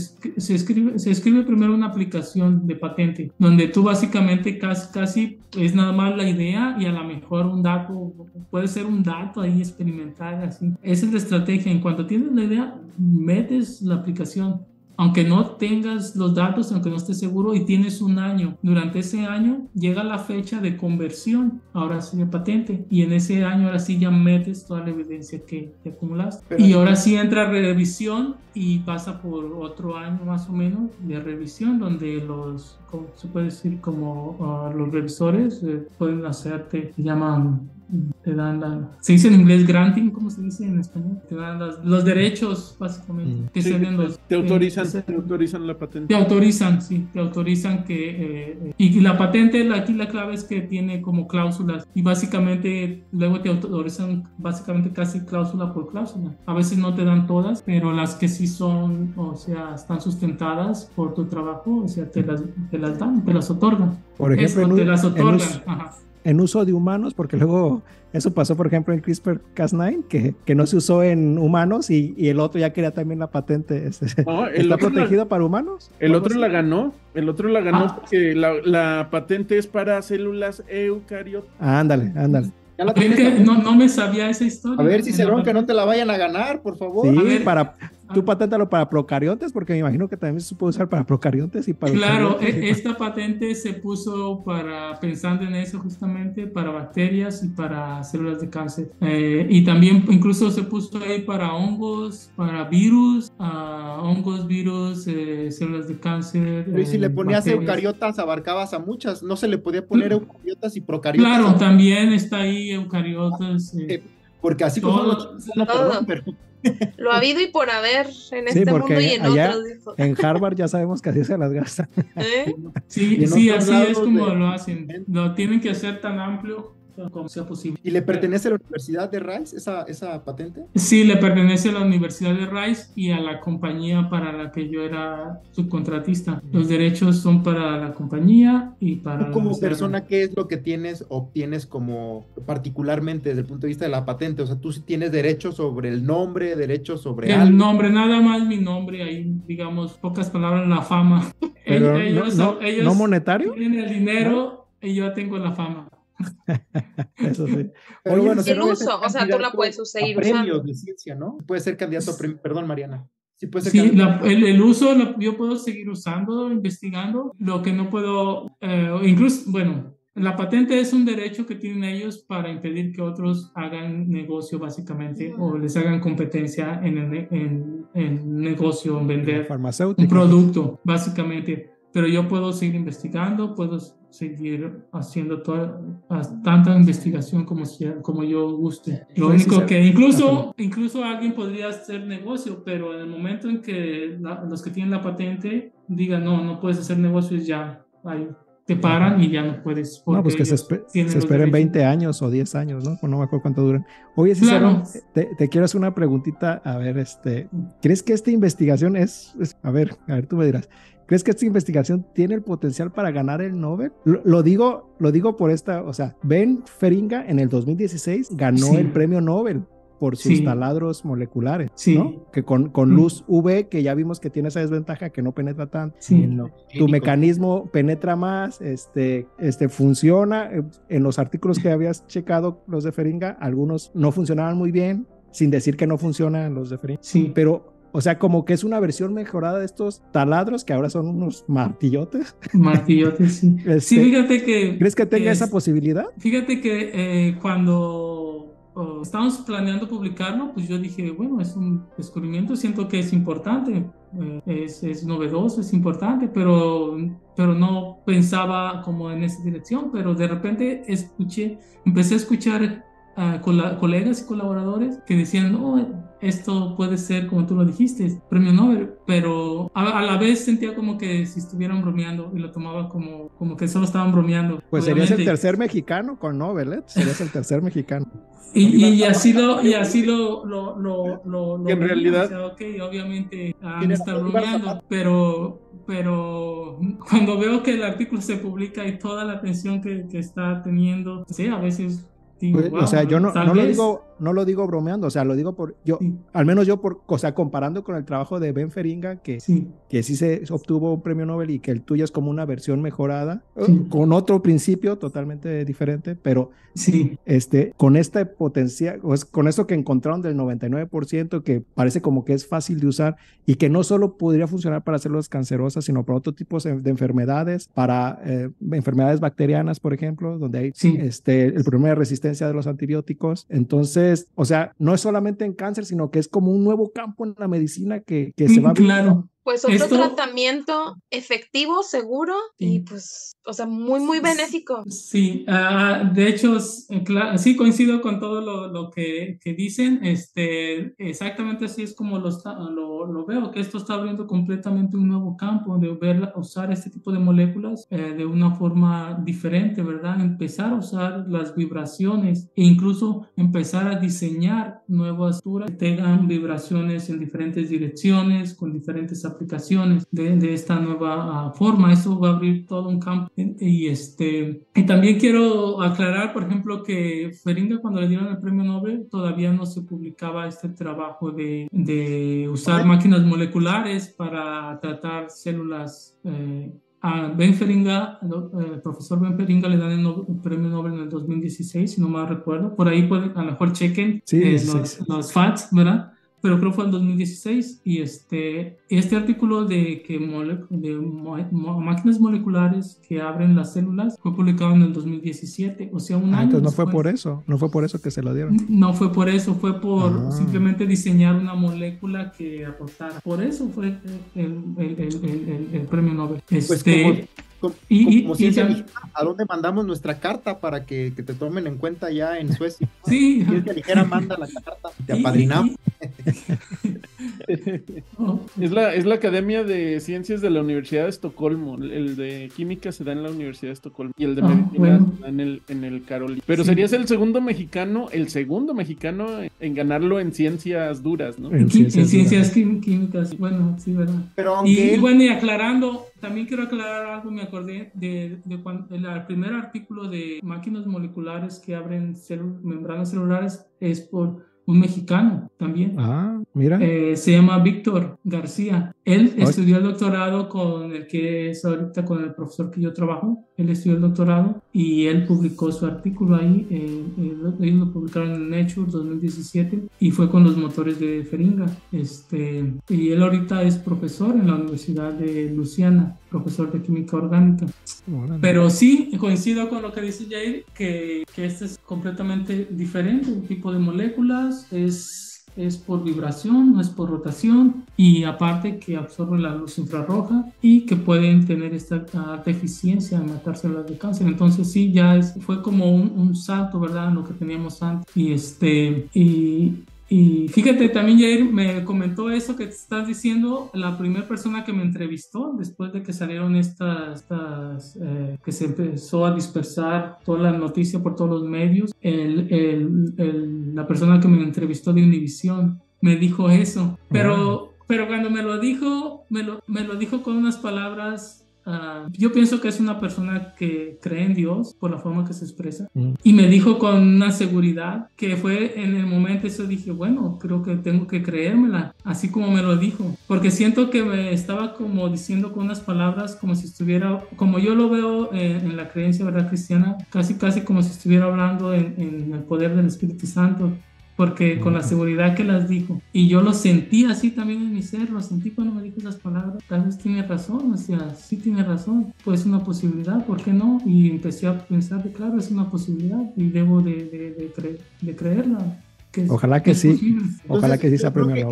escribe primero una aplicación de patente, donde tú básicamente casi es nada más la idea y a lo mejor un dato, puede ser un dato ahí experimental, así. Esa es la estrategia. En cuanto tienes la idea, metes la aplicación. Aunque no tengas los datos, aunque no estés seguro, y tienes un año. Durante ese año llega la fecha de conversión, ahora sí de patente, y en ese año ahora sí ya metes toda la evidencia que te acumulaste. Y ahora sí entra revisión y pasa por otro año más o menos de revisión, donde se puede decir como los revisores pueden hacerte, llaman, te dan se dice en inglés granting, ¿cómo se dice en español? Te dan los derechos, básicamente, que se den te autorizan la patente. Te autorizan que y la patente, aquí la clave es que tiene como cláusulas y básicamente luego te autorizan básicamente casi cláusula por cláusula. A veces no te dan todas, pero las que sí son, o sea, están sustentadas por tu trabajo, o sea, te las dan, te las otorgan. Por ejemplo, te las otorgan. Ajá. En uso de humanos, porque luego eso pasó, por ejemplo, en CRISPR-Cas9, que no se usó en humanos y el otro ya quería también la patente. ¿Está protegida para humanos? El otro la ganó porque la patente es para células eucariotas. Ah, ándale. No me sabía esa historia. A ver, Cicerón, que no te la vayan a ganar, por favor. Sí, a ver, para Tú paténtalo para procariontes, porque me imagino que también se puede usar para procariontes y para... Claro, esta patente se puso para, pensando en eso justamente, para bacterias y para células de cáncer. Y también incluso se puso ahí para hongos, para virus, hongos, virus, células de cáncer. Pero y si le ponías bacterias, eucariotas, abarcabas a muchas, no se le podía poner eucariotas y procariotas. Claro, también está ahí eucariotas. Porque así como lo ha habido y por haber en este mundo y en otros. En Harvard ya sabemos que así se las gastan. Sí, así es como lo hacen. Lo tienen que hacer tan amplio como sea posible. ¿Y le pertenece a la Universidad de Rice esa patente? Sí, le pertenece a la Universidad de Rice y a la compañía para la que yo era subcontratista. Los derechos son para la compañía y para... ¿Tú como persona qué es lo que obtienes como particularmente desde el punto de vista de la patente? O sea, ¿tú sí tienes derechos sobre el nombre, derechos sobre algo? El nombre, nada más mi nombre, ahí digamos, pocas palabras, la fama. Ellos ¿no monetario? Tienen el dinero y yo tengo la fama. Eso sí. Pero bueno, sin uso, o sea, tú la puedes seguir usando. Premios de ciencia, ¿no? Puede ser candidato a premio, perdón, Mariana. Sí, puede ser candidato. El uso yo puedo seguir usando, investigando. Lo que no puedo, incluso, bueno, la patente es un derecho que tienen ellos para impedir que otros hagan negocio, básicamente, o les hagan competencia en negocio, en vender un producto, básicamente. Pero yo puedo seguir investigando, puedo seguir haciendo tanta investigación como yo guste. Lo único que incluso alguien podría hacer negocio, pero en el momento en que los que tienen la patente digan no puedes hacer negocios, ya te paran y ya no puedes. No, pues que se esperen 20 años o 10 años, ¿no? Pues no me acuerdo cuánto duran. Oye, Cicerón, te quiero hacer una preguntita. A ver, ¿crees que esta investigación es a ver, tú me dirás, ¿crees que esta investigación tiene el potencial para ganar el Nobel? Lo digo por esta, o sea, Ben Feringa en el 2016 ganó el premio Nobel por sus taladros moleculares, ¿no? Que con luz UV, que ya vimos que tiene esa desventaja que no penetra tanto, tu mecanismo penetra más, funciona. En los artículos que habías checado, los de Feringa, algunos no funcionaban muy bien, sin decir que no funcionan los de Feringa. Sí, pero... O sea, como que es una versión mejorada de estos taladros que ahora son unos martillotes. Martillotes, sí. Sí, fíjate que... ¿Crees que tenga esa posibilidad? Fíjate que cuando estábamos planeando publicarlo, pues yo dije, bueno, es un descubrimiento, siento que es importante, es novedoso, es importante, pero no pensaba como en esa dirección, pero de repente empecé a escuchar a colegas y colaboradores que decían, esto puede ser, como tú lo dijiste, premio Nobel, pero a la vez sentía como que si estuvieran bromeando y lo tomaba como que solo estaban bromeando. Pues obviamente serías el tercer mexicano con Nobel, serías el tercer mexicano. Y así lo en realidad. O sea, obviamente han estado bromeando, pero cuando veo que el artículo se publica y toda la atención que está teniendo, sí, a veces... Pues, wow, o sea, yo no lo digo bromeando, o sea, lo digo al menos yo comparando con el trabajo de Ben Feringa, que sí se obtuvo un premio Nobel y que el tuyo es como una versión mejorada, con otro principio totalmente diferente, pero con este potencial, pues, con esto que encontraron del 99%, que parece como que es fácil de usar y que no solo podría funcionar para células cancerosas, sino para otro tipo de enfermedades, para enfermedades bacterianas, por ejemplo, donde hay el problema de resistencia de los antibióticos. Entonces, o sea, no es solamente en cáncer, sino que es como un nuevo campo en la medicina que se va abriendo. Pues otro tratamiento efectivo, seguro y pues, o sea, muy, muy benéfico. Sí, de hecho, sí coincido con todo lo que dicen. Exactamente así es como lo veo, que esto está abriendo completamente un nuevo campo de usar este tipo de moléculas de una forma diferente, ¿verdad? Empezar a usar las vibraciones e incluso empezar a diseñar nuevas estructuras que tengan vibraciones en diferentes direcciones, con diferentes aplicaciones de esta nueva forma. Eso va a abrir todo un campo y también quiero aclarar, por ejemplo, que Feringa, cuando le dieron el premio Nobel, todavía no se publicaba este trabajo de usar máquinas moleculares para tratar células. A Ben Feringa, el profesor Ben Feringa, le dan el premio Nobel en el 2016, si no mal recuerdo. Por ahí a lo mejor chequen los FATs, ¿verdad? pero creo que fue en 2016, y este artículo de que máquinas moleculares que abren las células fue publicado en el 2017, o sea, un año entonces después. No fue por eso que se lo dieron. No fue por eso, fue por simplemente diseñar una molécula que aportara. Por eso fue el premio Nobel. Como Ciencia Ligera, ¿a dónde mandamos nuestra carta para que te tomen en cuenta ya en Suecia? Sí. Ciencia Ligera manda la carta, te apadrinamos. Es la Academia de Ciencias de la Universidad de Estocolmo. El de Química se da en la Universidad de Estocolmo y el de Medicina se da en el Carolina. Pero serías el segundo mexicano en ganarlo en ciencias duras, ¿no? En ciencias químicas, bueno, sí, ¿verdad? Pero aunque... Y aclarando... También quiero aclarar algo, me acordé del primer artículo de máquinas moleculares que abren membranas celulares, es por un mexicano también. Ah, mira. Se llama Víctor García. Él estudió el doctorado con el que es ahorita, con el profesor que yo trabajo. Él estudió el doctorado y él publicó su artículo ahí. Ellos lo publicaron en Nature 2017 y fue con los motores de Feringa. Y él ahorita es profesor en la Universidad de Louisiana, profesor de química orgánica. Bueno, pero sí, coincido con lo que dice Jair, que este es completamente diferente, un tipo de moléculas. Es por vibración, no es por rotación, y aparte que absorben la luz infrarroja y que pueden tener esta alta eficiencia en matar células de cáncer. Entonces sí, fue como un salto, ¿verdad?, lo que teníamos antes. Y fíjate, también Jair me comentó eso que te estás diciendo, la primera persona que me entrevistó después de que salieron que se empezó a dispersar toda la noticia por todos los medios, la persona que me entrevistó de Univisión me dijo eso, pero cuando me lo dijo con unas palabras... yo pienso que es una persona que cree en Dios por la forma que se expresa, y me dijo con una seguridad que fue en el momento, eso dije, bueno, creo que tengo que creérmela, así como me lo dijo, porque siento que me estaba como diciendo con unas palabras como si estuviera, como yo lo veo en la creencia, ¿verdad?, cristiana, casi como si estuviera hablando en el poder del Espíritu Santo, porque con la seguridad que las dijo, y yo lo sentí así también en mi ser, lo sentí cuando me dijo esas palabras, tal vez tiene razón, o sea, sí tiene razón, pues es una posibilidad, ¿por qué no? Y empecé a pensar, claro, es una posibilidad y debo de creerla. Ojalá que sí sea primero.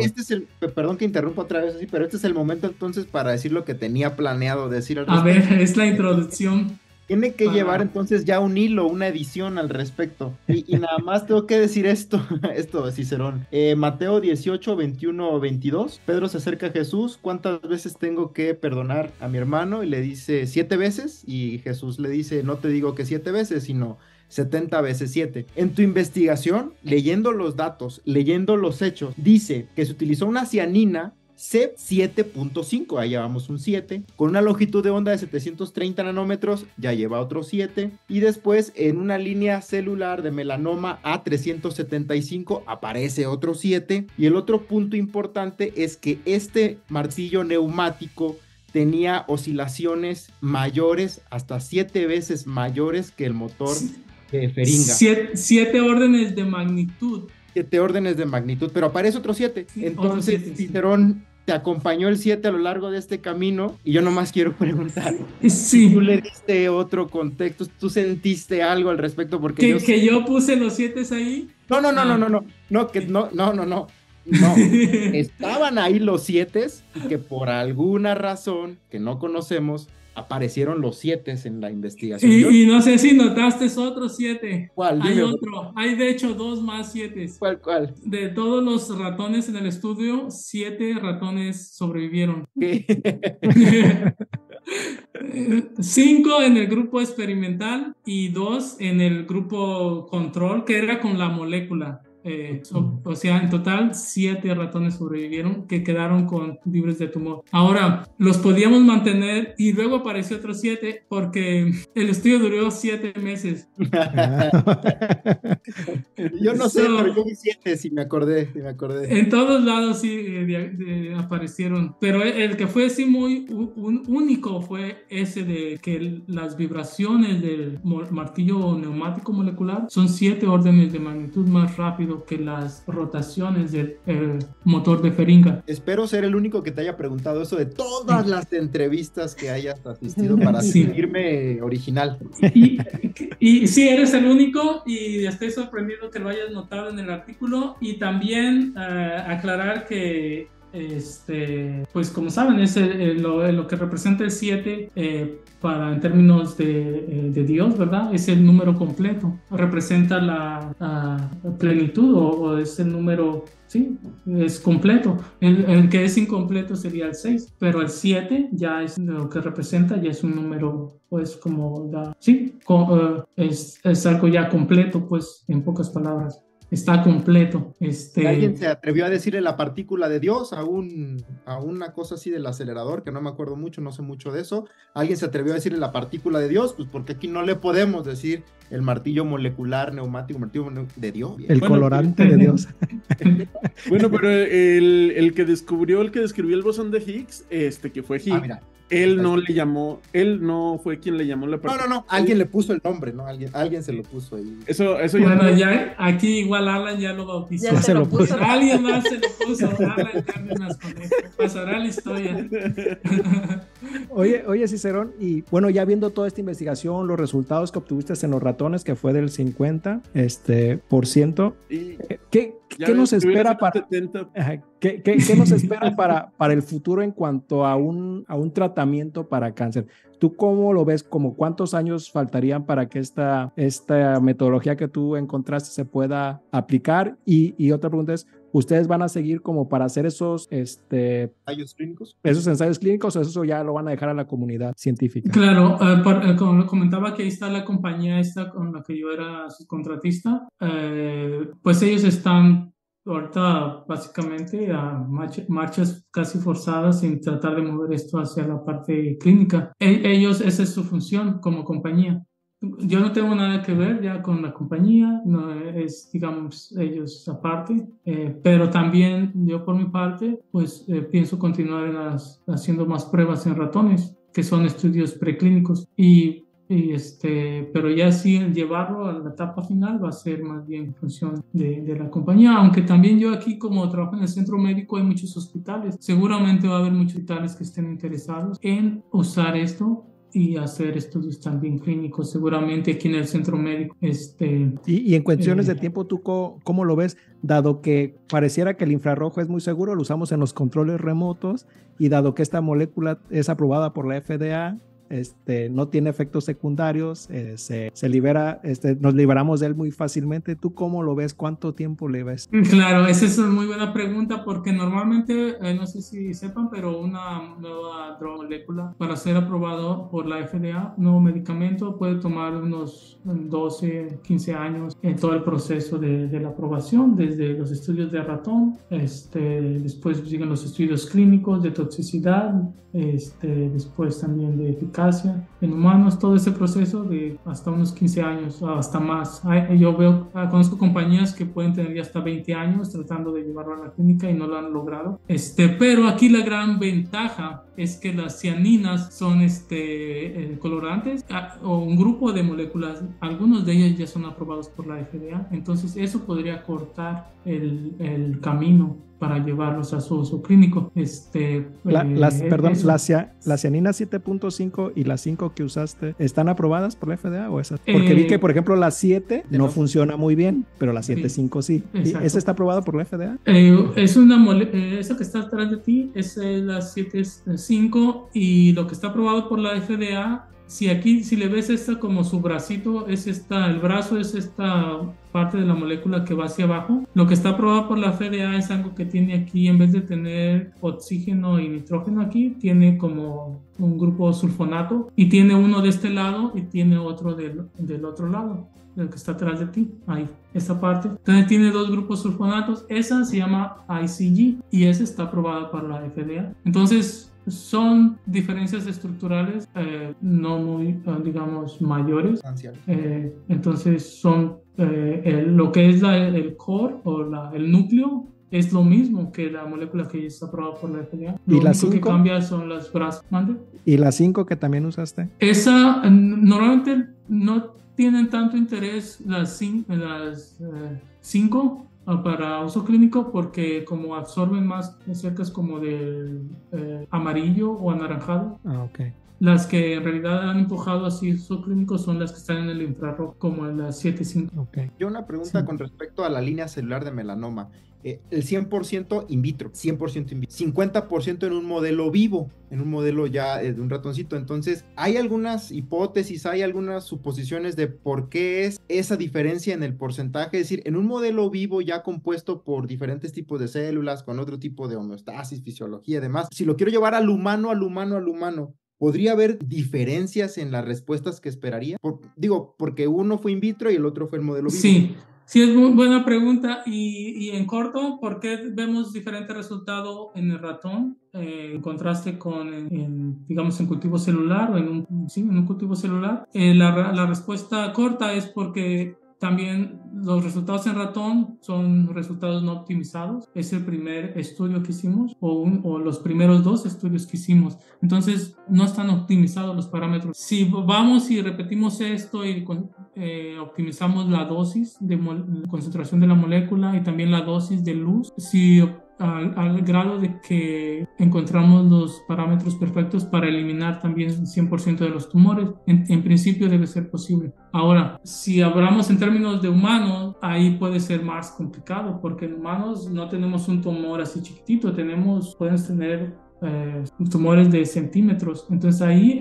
Perdón que interrumpa otra vez, pero este es el momento entonces para decir lo que tenía planeado decir. A ver, es la introducción. Tiene que llevar entonces ya un hilo, una edición al respecto. Y nada más tengo que decir esto de Cicerón. Mateo 18, 21, 22. Pedro se acerca a Jesús. ¿Cuántas veces tengo que perdonar a mi hermano? Y le dice 7 veces. Y Jesús le dice, no te digo que 7 veces, sino 70 veces 7. En tu investigación, leyendo los datos, leyendo los hechos, dice que se utilizó una cianina CECyTEM 05, ahí llevamos un 7, con una longitud de onda de 730 nanómetros, ya lleva otro 7, y después en una línea celular de melanoma a 375 aparece otro 7, y el otro punto importante es que este martillo neumático tenía oscilaciones mayores, hasta 7 veces mayores que el motor de Feringa. 7 órdenes de magnitud. 7 órdenes de magnitud, pero aparece otro 7. Entonces, Cicerón te acompañó el 7 a lo largo de este camino, y yo nomás quiero preguntar, si tú le diste otro contexto, tú sentiste algo al respecto, porque yo puse los 7 ahí. No, estaban ahí los 7 y que por alguna razón que no conocemos aparecieron los 7 en la investigación. Y no sé si notaste otros 7. ¿Cuál? Hay otro. Hay de hecho 2 más 7. ¿Cuál? De todos los ratones en el estudio, 7 ratones sobrevivieron. 5 en el grupo experimental y 2 en el grupo control, que era con la molécula. O sea, en total 7 ratones sobrevivieron, que quedaron con libres de tumor. Ahora, los podíamos mantener y luego apareció otros 7 porque el estudio duró 7 meses. Yo no sé, pero yo me siento, si me acordé. En todos lados sí aparecieron, pero el que fue sí muy único fue ese de que las vibraciones del martillo neumático molecular son 7 órdenes de magnitud más rápido que las rotaciones del motor de Feringa. Espero ser el único que te haya preguntado eso de todas las entrevistas que hayas asistido para sentirme original. Y sí, eres el único y estoy sorprendido que lo hayas notado en el artículo. Y también aclarar que, pues como saben, es lo que representa el 7 en términos de Dios, ¿verdad? Es el número completo, representa la plenitud o es el número... Sí, es completo. El que es incompleto sería el 6, pero el 7 ya es lo que representa, ya es un número, pues, como da. Sí, es algo ya completo, pues, en pocas palabras. Está completo. ¿Alguien se atrevió a decirle la partícula de Dios a una cosa así del acelerador? Que no me acuerdo mucho, no sé mucho de eso. ¿Alguien se atrevió a decirle la partícula de Dios? Pues porque aquí no le podemos decir el martillo molecular neumático, martillo de Dios. El colorante de Dios. Bueno, pero el que describió el bosón de Higgs, que fue Higgs. Ah, mira. Él no fue quien le llamó la partícula. No, alguien le puso el nombre, ¿no? Alguien se lo puso ahí. Eso ya. Bueno, ya aquí igual Alan ya lo bautizó. Ya se lo puso. Alguien más se lo puso. Alan Cárdenas con esto. Pasará la historia. Oye, Cicerón, y bueno, ya viendo toda esta investigación, los resultados que obtuviste en los ratones, que fue del 50%, ¿qué nos espera para... ¿Qué nos espera para el futuro en cuanto a un tratamiento para cáncer? ¿Tú cómo lo ves? ¿Cómo cuántos años faltarían para que esta metodología que tú encontraste se pueda aplicar? Y otra pregunta es, ¿ustedes van a seguir como para hacer esos ensayos clínicos o eso ya lo van a dejar a la comunidad científica? Claro, como comentaba que ahí está la compañía esta con la que yo era subcontratista, pues ellos están... Ahorita básicamente a marchas casi forzadas en tratar de mover esto hacia la parte clínica. Ellos, esa es su función como compañía. Yo no tengo nada que ver ya con la compañía, no es, digamos, ellos aparte, pero también yo por mi parte, pues pienso continuar haciendo más pruebas en ratones, que son estudios preclínicos pero ya sí el llevarlo a la etapa final va a ser más bien función de la compañía, aunque también yo aquí como trabajo en el centro médico hay muchos hospitales, seguramente va a haber muchos hospitales que estén interesados en usar esto y hacer estudios también clínicos, seguramente aquí en el centro médico. Y en cuestiones de tiempo, ¿tú cómo lo ves? Dado que pareciera que el infrarrojo es muy seguro, lo usamos en los controles remotos y dado que esta molécula es aprobada por la FDA, no tiene efectos secundarios, se libera, nos liberamos de él muy fácilmente. ¿Tú cómo lo ves? ¿Cuánto tiempo le ves? Claro, esa es una muy buena pregunta porque normalmente, no sé si sepan, pero una nueva droga molécula para ser aprobado por la FDA, un nuevo medicamento puede tomar unos 12, 15 años en todo el proceso de la aprobación, desde los estudios de ratón, después siguen los estudios clínicos de toxicidad, después también de eficacia en humanos, todo ese proceso de hasta unos 15 años, hasta más. Yo conozco compañías que pueden tener ya hasta 20 años tratando de llevarlo a la clínica y no lo han logrado. Pero aquí la gran ventaja es que las cianinas son colorantes o un grupo de moléculas, algunos de ellas ya son aprobados por la FDA, entonces eso podría cortar el camino para llevarlos a su uso clínico. ¿Las cianinas 7.5 y las 5 que usaste están aprobadas por la FDA o esas? Porque vi que, por ejemplo, las 7 no funciona muy bien, pero las 7.5 sí. ¿Esa está aprobada por la FDA? Esa que está atrás de ti es la 7.5 y lo que está aprobado por la FDA. Si le ves esta como su bracito, el brazo es esta parte de la molécula que va hacia abajo. Lo que está aprobado por la FDA es algo que tiene aquí, en vez de tener oxígeno y nitrógeno aquí, tiene como un grupo sulfonato y tiene uno de este lado y tiene otro del otro lado, el que está atrás de ti, ahí, esta parte. Entonces tiene dos grupos sulfonatos, esa se llama ICG y esa está aprobada por la FDA. Entonces... son diferencias estructurales no muy, digamos, mayores. Entonces son lo que es el core o el núcleo es lo mismo que la molécula que está aprobada por la FDA. Lo único que cambia son las brazas. ¿Mande? ¿Y las 5 que también usaste? Esa, normalmente no tienen tanto interés las 5 para uso clínico porque como absorben más cercas como del amarillo o anaranjado. Ah, ok. Las que en realidad han empujado así uso clínico son las que están en el infrarrojo, como en las 7.5. Okay. Yo una pregunta con respecto a la línea celular de melanoma. El 100% in vitro, 100% in vitro, 50% en un modelo vivo, en un modelo ya de un ratoncito. Entonces, ¿hay algunas hipótesis, hay algunas suposiciones de por qué es esa diferencia en el porcentaje? Es decir, en un modelo vivo ya compuesto por diferentes tipos de células, con otro tipo de homeostasis, fisiología y demás, si lo quiero llevar al humano, ¿podría haber diferencias en las respuestas que esperaría? Porque uno fue in vitro y el otro fue el modelo vivo. Sí, es muy buena pregunta. Y en corto, ¿por qué vemos diferente resultado en el ratón en contraste con, en cultivo celular o en un cultivo celular? La respuesta corta es porque también los resultados en ratón son resultados no optimizados. Es el primer estudio que hicimos o los primeros 2 estudios que hicimos. Entonces, no están optimizados los parámetros. Si vamos y repetimos esto y optimizamos la dosis de concentración de la molécula y también la dosis de luz, si al grado de que encontramos los parámetros perfectos para eliminar también el 100% de los tumores, en principio debe ser posible. Ahora, si hablamos en términos de humanos, ahí puede ser más complicado, porque en humanos no tenemos un tumor así chiquitito, pueden tener tumores de centímetros, entonces ahí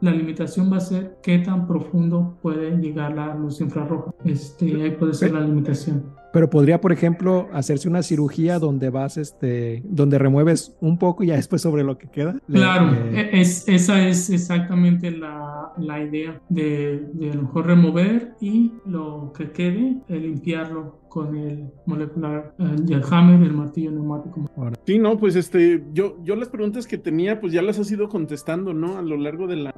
la limitación va a ser qué tan profundo puede llegar la luz infrarroja. Ahí puede ser la limitación. Pero podría, por ejemplo, hacerse una cirugía donde donde remueves un poco y ya después sobre lo que queda. Claro, esa es exactamente la idea de a lo mejor remover y lo que quede, limpiarlo con el Molecular Jackhammer, el martillo neumático. Sí, no, pues yo las preguntas que tenía, pues ya las has ido contestando, ¿no? A lo largo de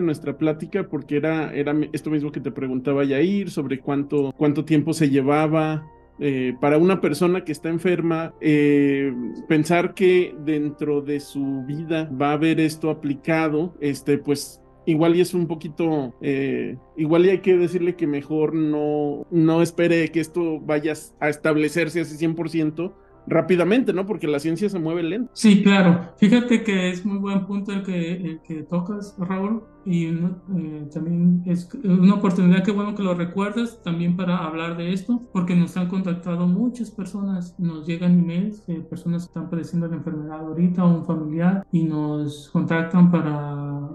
nuestra plática, porque era esto mismo que te preguntaba Yair, sobre cuánto tiempo se llevaba para una persona que está enferma, pensar que dentro de su vida va a haber esto aplicado, pues igual y es un poquito, igual y hay que decirle que mejor no espere que esto vaya a establecerse así 100% rápidamente, ¿no? Porque la ciencia se mueve lento. Sí, claro. Fíjate que es muy buen punto el que tocas, Raúl, y también es una oportunidad, que bueno que lo recuerdas, también para hablar de esto, porque nos han contactado muchas personas, nos llegan emails de personas que están padeciendo la enfermedad ahorita o un familiar, y nos contactan para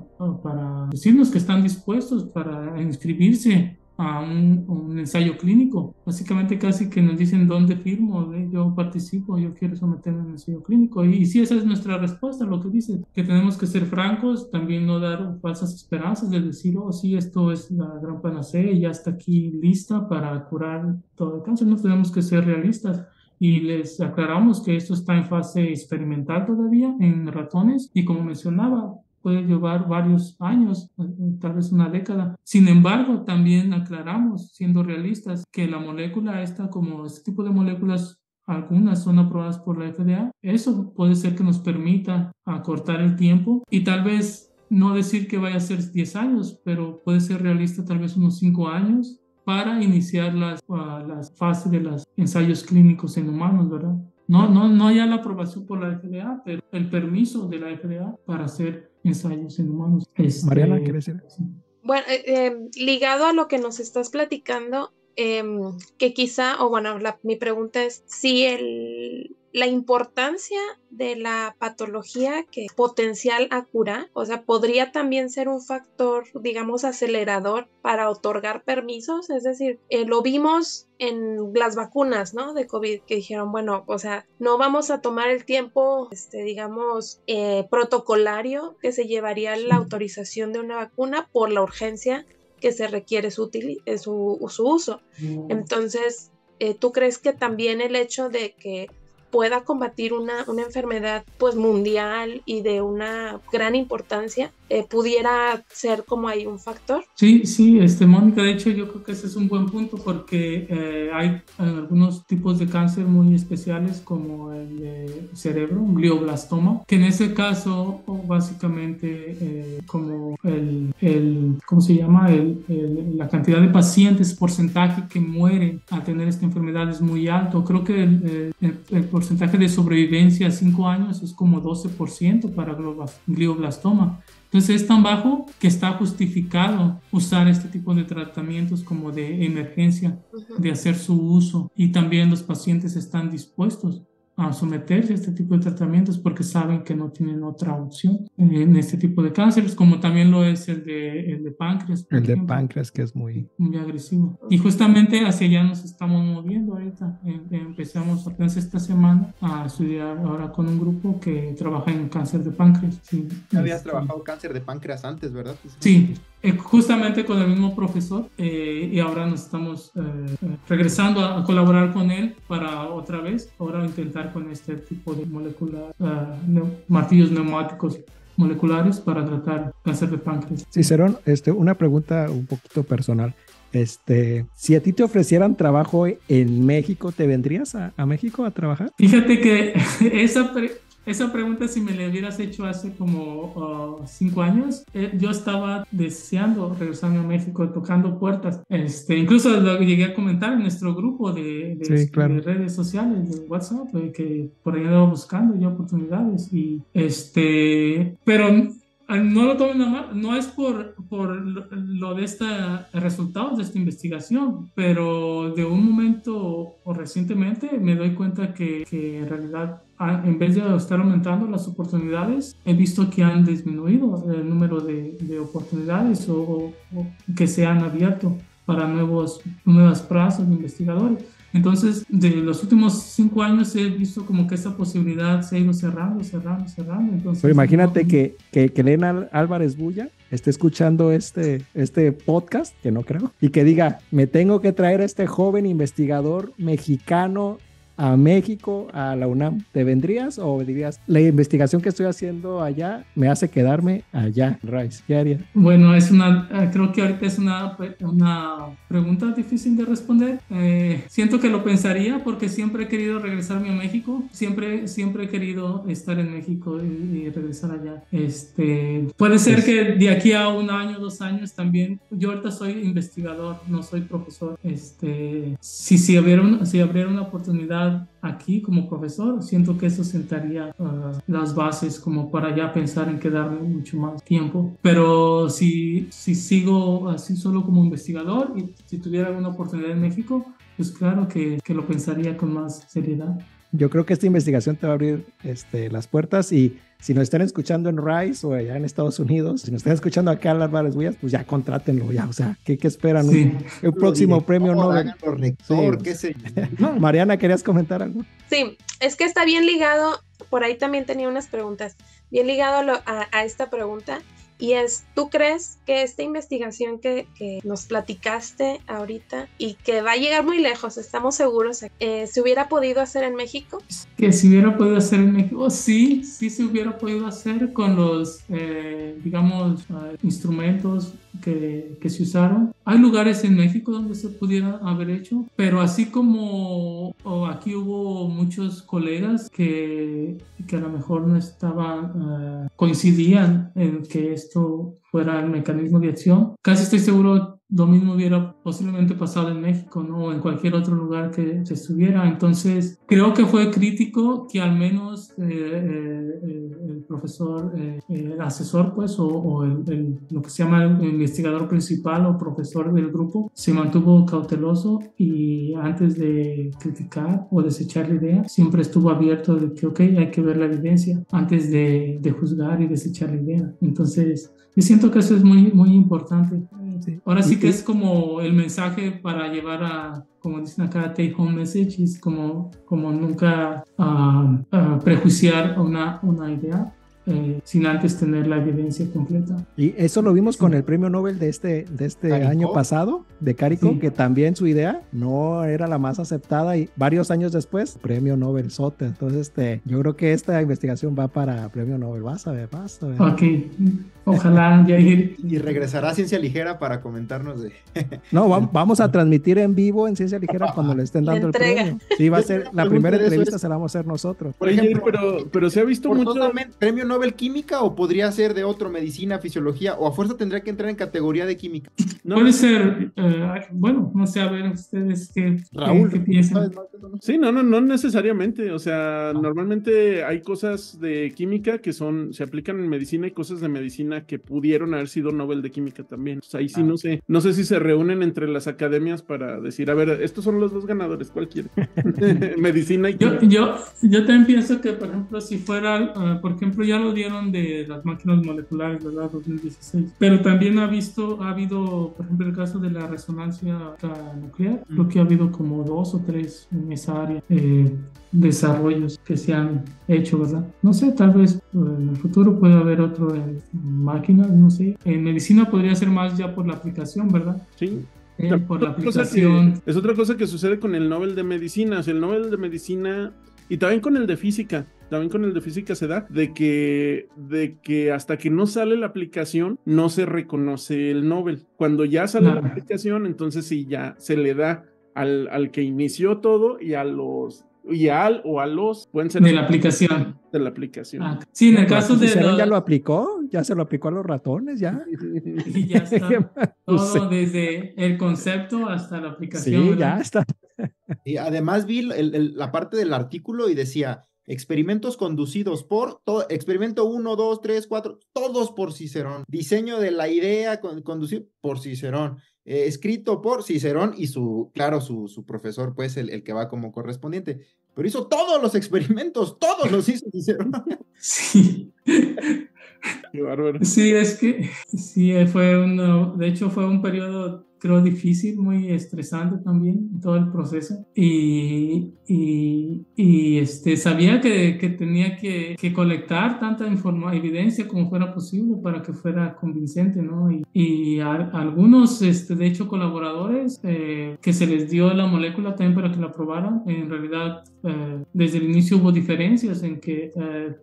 decirnos que están dispuestos para inscribirse a un ensayo clínico. Básicamente casi que nos dicen dónde firmo, yo participo, yo quiero someterme a un ensayo clínico. Y sí, esa es nuestra respuesta, lo que dices, que tenemos que ser francos, también no dar falsas esperanzas de decir, oh sí, esto es la gran panacea y ya está aquí lista para curar todo el cáncer. No, tenemos que ser realistas. Y les aclaramos que esto está en fase experimental todavía en ratones y, como mencionaba, puede llevar varios años, tal vez una década. Sin embargo, también aclaramos, siendo realistas, que la molécula esta, como este tipo de moléculas, algunas son aprobadas por la FDA. Eso puede ser que nos permita acortar el tiempo y tal vez no decir que vaya a ser 10 años, pero puede ser realista tal vez unos 5 años para iniciar las fases de los ensayos clínicos en humanos, ¿verdad? No ya la aprobación por la FDA, pero el permiso de la FDA para hacer ensayos en humanos. Mariana, ¿quieres decir? Bueno, ligado a lo que nos estás platicando, que quizá, mi pregunta es si la importancia de la patología que potencial a curar, o sea, podría también ser un factor, digamos, acelerador para otorgar permisos. Es decir, lo vimos en las vacunas, ¿no? De COVID, que dijeron, no vamos a tomar el tiempo, protocolario que se llevaría la autorización de una vacuna por la urgencia que se requiere su uso. Entonces, ¿tú crees que también el hecho de que pueda combatir una enfermedad pues mundial y de una gran importancia pudiera ser como ahí un factor. Sí, Mónica, de hecho yo creo que ese es un buen punto porque hay algunos tipos de cáncer muy especiales como el de cerebro, un glioblastoma, que en ese caso básicamente como el ¿cómo se llama? La cantidad de pacientes, porcentaje que mueren a tener esta enfermedad es muy alto. Creo que el porcentaje de sobrevivencia a 5 años es como 12% para glioblastoma. Entonces es tan bajo que está justificado usar este tipo de tratamientos como de emergencia, de hacer su uso, y también los pacientes están dispuestos a someterse a este tipo de tratamientos porque saben que no tienen otra opción en este tipo de cánceres, como también lo es el de páncreas. El de páncreas, que es muy agresivo. Y justamente hacia allá nos estamos moviendo ahorita. Empezamos apenas esta semana a estudiar ahora con un grupo que trabaja en cáncer de páncreas. Sí. Habías trabajado cáncer de páncreas antes, ¿verdad? Sí. Justamente con el mismo profesor y ahora nos estamos regresando a colaborar con él para otra vez, ahora intentar con este tipo de molecular, martillos neumáticos moleculares para tratar cáncer de páncreas. Cicerón, una pregunta un poquito personal. Si a ti te ofrecieran trabajo en México, ¿te vendrías a México a trabajar? Fíjate que esa pregunta, si me la hubieras hecho hace como 5 años, yo estaba deseando regresarme a México, tocando puertas. Incluso lo llegué a comentar en nuestro grupo de redes sociales, de WhatsApp, que por ahí andaba buscando ya oportunidades. Y pero no lo tomen a mal, no es por lo de resultados de esta investigación, pero de un momento o recientemente me doy cuenta que en realidad, en vez de estar aumentando las oportunidades, he visto que han disminuido el número de oportunidades o que se han abierto para nuevas plazas de investigadores. Entonces, de los últimos 5 años he visto como que esa posibilidad se ha ido cerrando. Entonces, pero imagínate que Elena Álvarez Bulla esté escuchando este podcast, que no creo, y que diga, me tengo que traer a este joven investigador mexicano a México, a la UNAM. ¿Te vendrías o dirías, la investigación que estoy haciendo allá me hace quedarme allá? Rice, ¿qué harías? Bueno, creo que ahorita es una pregunta difícil de responder. Siento que lo pensaría porque siempre he querido regresarme a México, siempre he querido estar en México y regresar allá. Puede ser que de aquí a 1 año, 2 años también. Yo ahorita soy investigador, no soy profesor. Si abriera una oportunidad aquí como profesor, siento que eso sentaría las bases como para ya pensar en quedarme mucho más tiempo. Pero si sigo así solo como investigador y si tuviera alguna oportunidad en México, pues claro que lo pensaría con más seriedad. Yo creo que esta investigación te va a abrir las puertas, y si nos están escuchando en Rice o allá en Estados Unidos, si nos están escuchando acá en las Barras Bullas, pues ya contrátenlo ya, o sea, ¿qué esperan? Sí. El próximo premio Nobel. Rector, sí. ¿Qué sé yo? No, Mariana, ¿querías comentar algo? Sí, es que está bien ligado, por ahí también tenía unas preguntas, bien ligado a esta pregunta. Y es, ¿tú crees que esta investigación que nos platicaste ahorita y que va a llegar muy lejos, estamos seguros, se hubiera podido hacer en México? Que se hubiera podido hacer en México, sí se hubiera podido hacer con los, instrumentos que se usaron. Hay lugares en México donde se pudiera haber hecho, pero así como aquí hubo muchos colegas que a lo mejor no estaban, coincidían en que esto fuera el mecanismo de acción, casi estoy seguro lo mismo hubiera posiblemente pasado en México, ¿no? O en cualquier otro lugar que se estuviera. Entonces, creo que fue crítico que al menos el profesor, el asesor, pues, o lo que se llama el investigador principal o profesor del grupo, se mantuvo cauteloso y antes de criticar o desechar la idea, siempre estuvo abierto de que, ok, hay que ver la evidencia antes de juzgar y desechar la idea. Entonces, yo siento que eso es muy, muy importante. Sí. Ahora sí que es como el mensaje para llevar a, como dicen acá, take home message, es como nunca prejuiciar una idea, sin antes tener la evidencia completa. Y eso lo vimos con el premio Nobel de este año pasado, de Karikó, que también su idea no era la más aceptada y varios años después, premio Nobel Sota. Entonces, yo creo que esta investigación va para premio Nobel. Vas a ver. Ok, ojalá. Y regresará a Ciencia Ligera para comentarnos de... No, vamos a transmitir en vivo en Ciencia Ligera cuando le estén dando el premio. Sí, va a ser la primera entrevista, se la vamos a hacer nosotros. Por ejemplo, pero se ha visto mucho... ¿Premio Nobel Química o podría ser de otro, medicina, fisiología, o a fuerza tendría que entrar en categoría de química? No, puede ser, bueno, no sé, a ver ustedes qué, Raúl, qué piensan. Sí, no necesariamente, o sea, normalmente hay cosas de química que se aplican en medicina y cosas de medicina que pudieron haber sido Nobel de Química también. O sea, ahí sí no sé si se reúnen entre las academias para decir, a ver, estos son los dos ganadores, ¿cuál quiere? Medicina y química. Yo también pienso que, por ejemplo, si fuera, por ejemplo, ya lo dieron de las máquinas moleculares, ¿verdad? 2016. Pero también ha habido, por ejemplo, el caso de la resonancia nuclear. Creo que ha habido como 2 o 3 en esa área, desarrollos que se han hecho, ¿verdad? No sé, tal vez en el futuro puede haber otro en máquinas, no sé. En medicina podría ser más ya por la aplicación, ¿verdad? Sí. Por la aplicación. Es otra cosa que sucede con el Nobel de Medicina. O sea, el Nobel de Medicina y también con el de Física. También con el de Física se da de que hasta que no sale la aplicación no se reconoce el Nobel. Cuando ya sale la aplicación, entonces sí ya se le da al que inició todo y a los... Y al o a los pueden ser de la aplicación. De la aplicación. Ah, sí, en el caso de Cicerón ya lo aplicó, ya se lo aplicó a los ratones, ya. Y ya está. Todo desde el concepto hasta la aplicación. Sí, ¿verdad? Ya está. Y además vi la parte del artículo y decía: experimentos conducidos por experimento 1, 2, 3, 4, todos por Cicerón. Diseño de la idea conducido por Cicerón. Escrito por Cicerón y su profesor, pues el que va como correspondiente, pero hizo todos los experimentos, todos los hizo Cicerón. Sí. Qué bárbaro. Sí, es que sí, fue un periodo, creo, difícil, muy estresante también todo el proceso, y sabía que tenía que colectar tanta evidencia como fuera posible para que fuera convincente, ¿no? Y a algunos, de hecho, colaboradores que se les dio la molécula también para que la probaran, en realidad desde el inicio hubo diferencias en que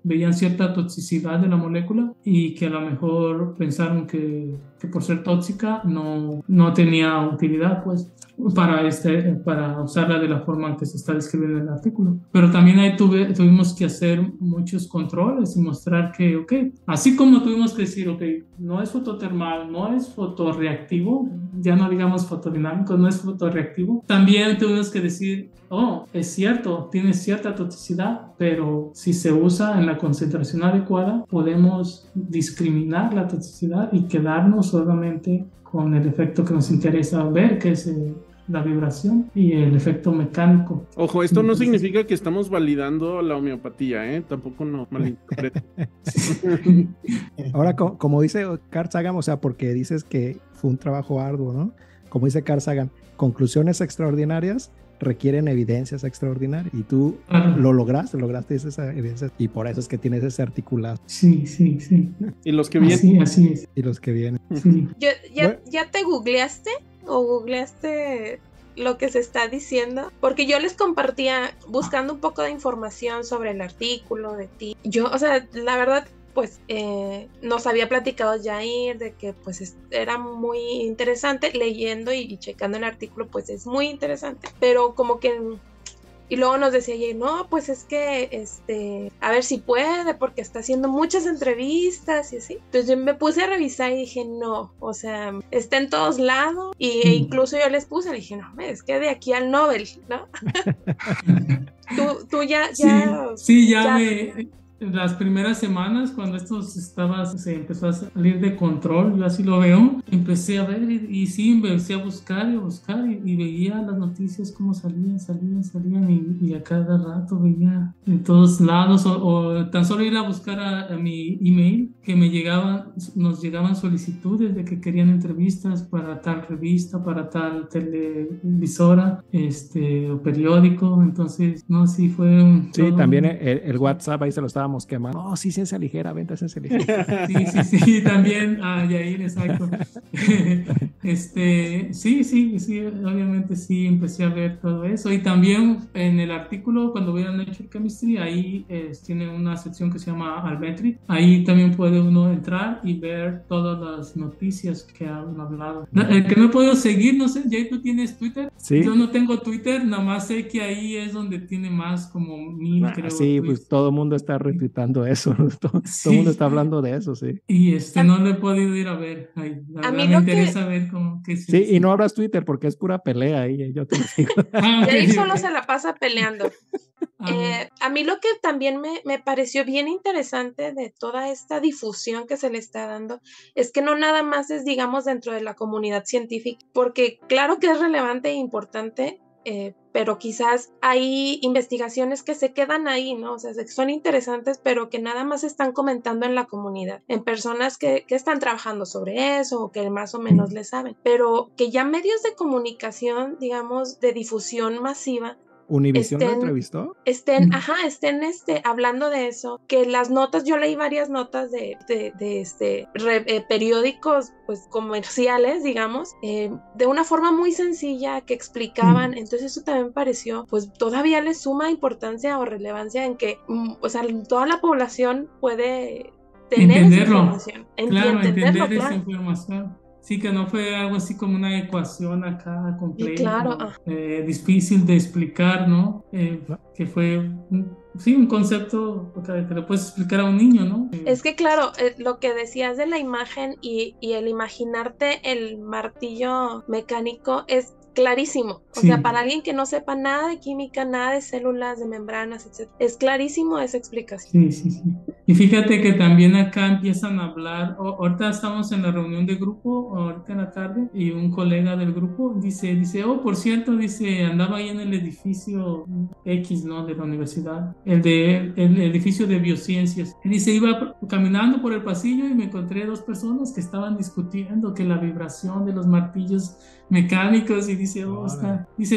veían cierta toxicidad de la molécula y que a lo mejor pensaron que por ser tóxica no tenía utilidad, pues, para usarla de la forma en que se está describiendo en el artículo. Pero también ahí tuvimos que hacer muchos controles y mostrar que, ok, así como tuvimos que decir, ok, no es fototermal, no es fotorreactivo, ya no digamos fotodinámico, no es fotorreactivo, también tuvimos que decir, oh, es cierto, tiene cierta toxicidad, pero si se usa en la concentración adecuada, podemos discriminar la toxicidad y quedarnos solamente con el efecto que nos interesa ver, que es la vibración y el efecto mecánico. Ojo, esto no significa que estamos validando la homeopatía, ¿eh? Tampoco no malinterpreten. Ahora, como dice Carl Sagan, o sea, porque dices que fue un trabajo arduo, ¿no? Como dice Carl Sagan, conclusiones extraordinarias requieren evidencias extraordinarias y tú lo lograste esa evidencia y por eso es que tienes ese articulado. Sí. Y los que vienen. Así es. Y los que vienen. Sí. ¿Ya te googleaste o googleaste lo que se está diciendo? Porque yo les compartía buscando un poco de información sobre el artículo de ti. Yo, o sea, la verdad... pues nos había platicado Jair de que pues era muy interesante leyendo y checando el artículo, pues es muy interesante, pero como que... Y luego nos decía Jair, no, pues es que, a ver si puede, porque está haciendo muchas entrevistas y así. Entonces yo me puse a revisar y dije, no, o sea, está en todos lados. E incluso yo les puse, le dije, no, es que de aquí al Nobel, ¿no? Tú ya... Sí, ya me... Las primeras semanas, cuando se empezó a salir de control, yo así lo veo, empecé a ver y sí, empecé a buscar y veía las noticias como salían y a cada rato veía en todos lados o tan solo ir a buscar a mi email que nos llegaban solicitudes de que querían entrevistas para tal revista, para tal televisora, o periódico, entonces, no, sí fue un... Sí, también el WhatsApp ahí se lo estaba estábamos quemando. Oh, sí, Ciencia Ligera, vente a Ciencia Ligera. Sí, también a Yair, exacto. Sí, obviamente sí, empecé a ver todo eso. Y también en el artículo, cuando voy a Nature Chemistry, ahí tiene una sección que se llama Almetri. Ahí también puede uno entrar y ver todas las noticias que han hablado. El que no he podido seguir, no sé, Yair, ¿tú tienes Twitter? Sí. Yo no tengo Twitter, nada más sé que ahí es donde tiene más como 1000, creo. Sí, pues todo el mundo está retuitando eso, todo el mundo está hablando de eso, sí. Y no lo he podido ir a ver. Ay, a mí me interesa ver cómo que sí. Y no abras Twitter porque es pura pelea ahí, yo te lo digo. Yair solo se la pasa peleando. A mí lo que también me pareció bien interesante de toda esta difusión que se le está dando es que no nada más es, digamos, dentro de la comunidad científica, porque claro que es relevante e importante, pero quizás hay investigaciones que se quedan ahí, ¿no? O sea, que son interesantes, pero que nada más están comentando en la comunidad, en personas que están trabajando sobre eso o que más o menos le saben, pero que ya medios de comunicación, digamos, de difusión masiva, Univisión lo entrevistó. Estén hablando de eso, que las notas, yo leí varias notas de periódicos pues comerciales, digamos, de una forma muy sencilla que explicaban, entonces eso también pareció, pues todavía le suma importancia o relevancia en que, o sea, toda la población puede tener entenderlo, esa información. Sí, que no fue algo así como una ecuación acá compleja, claro, difícil de explicar, ¿no? Que fue, sí, un concepto que le puedes explicar a un niño, ¿no? Es que claro, lo que decías de la imagen y el imaginarte el martillo mecánico es clarísimo, o sea, para alguien que no sepa nada de química, nada de células, de membranas, etc., es clarísimo esa explicación. Sí. Y fíjate que también acá empiezan a hablar, ahorita estamos en la reunión de grupo, ahorita en la tarde, y un colega del grupo dice, oh, por cierto, dice, andaba ahí en el edificio X, ¿no?, de la universidad, el edificio de biociencias, y dice, iba caminando por el pasillo y me encontré dos personas que estaban discutiendo que la vibración de los martillos mecánicos, y dice,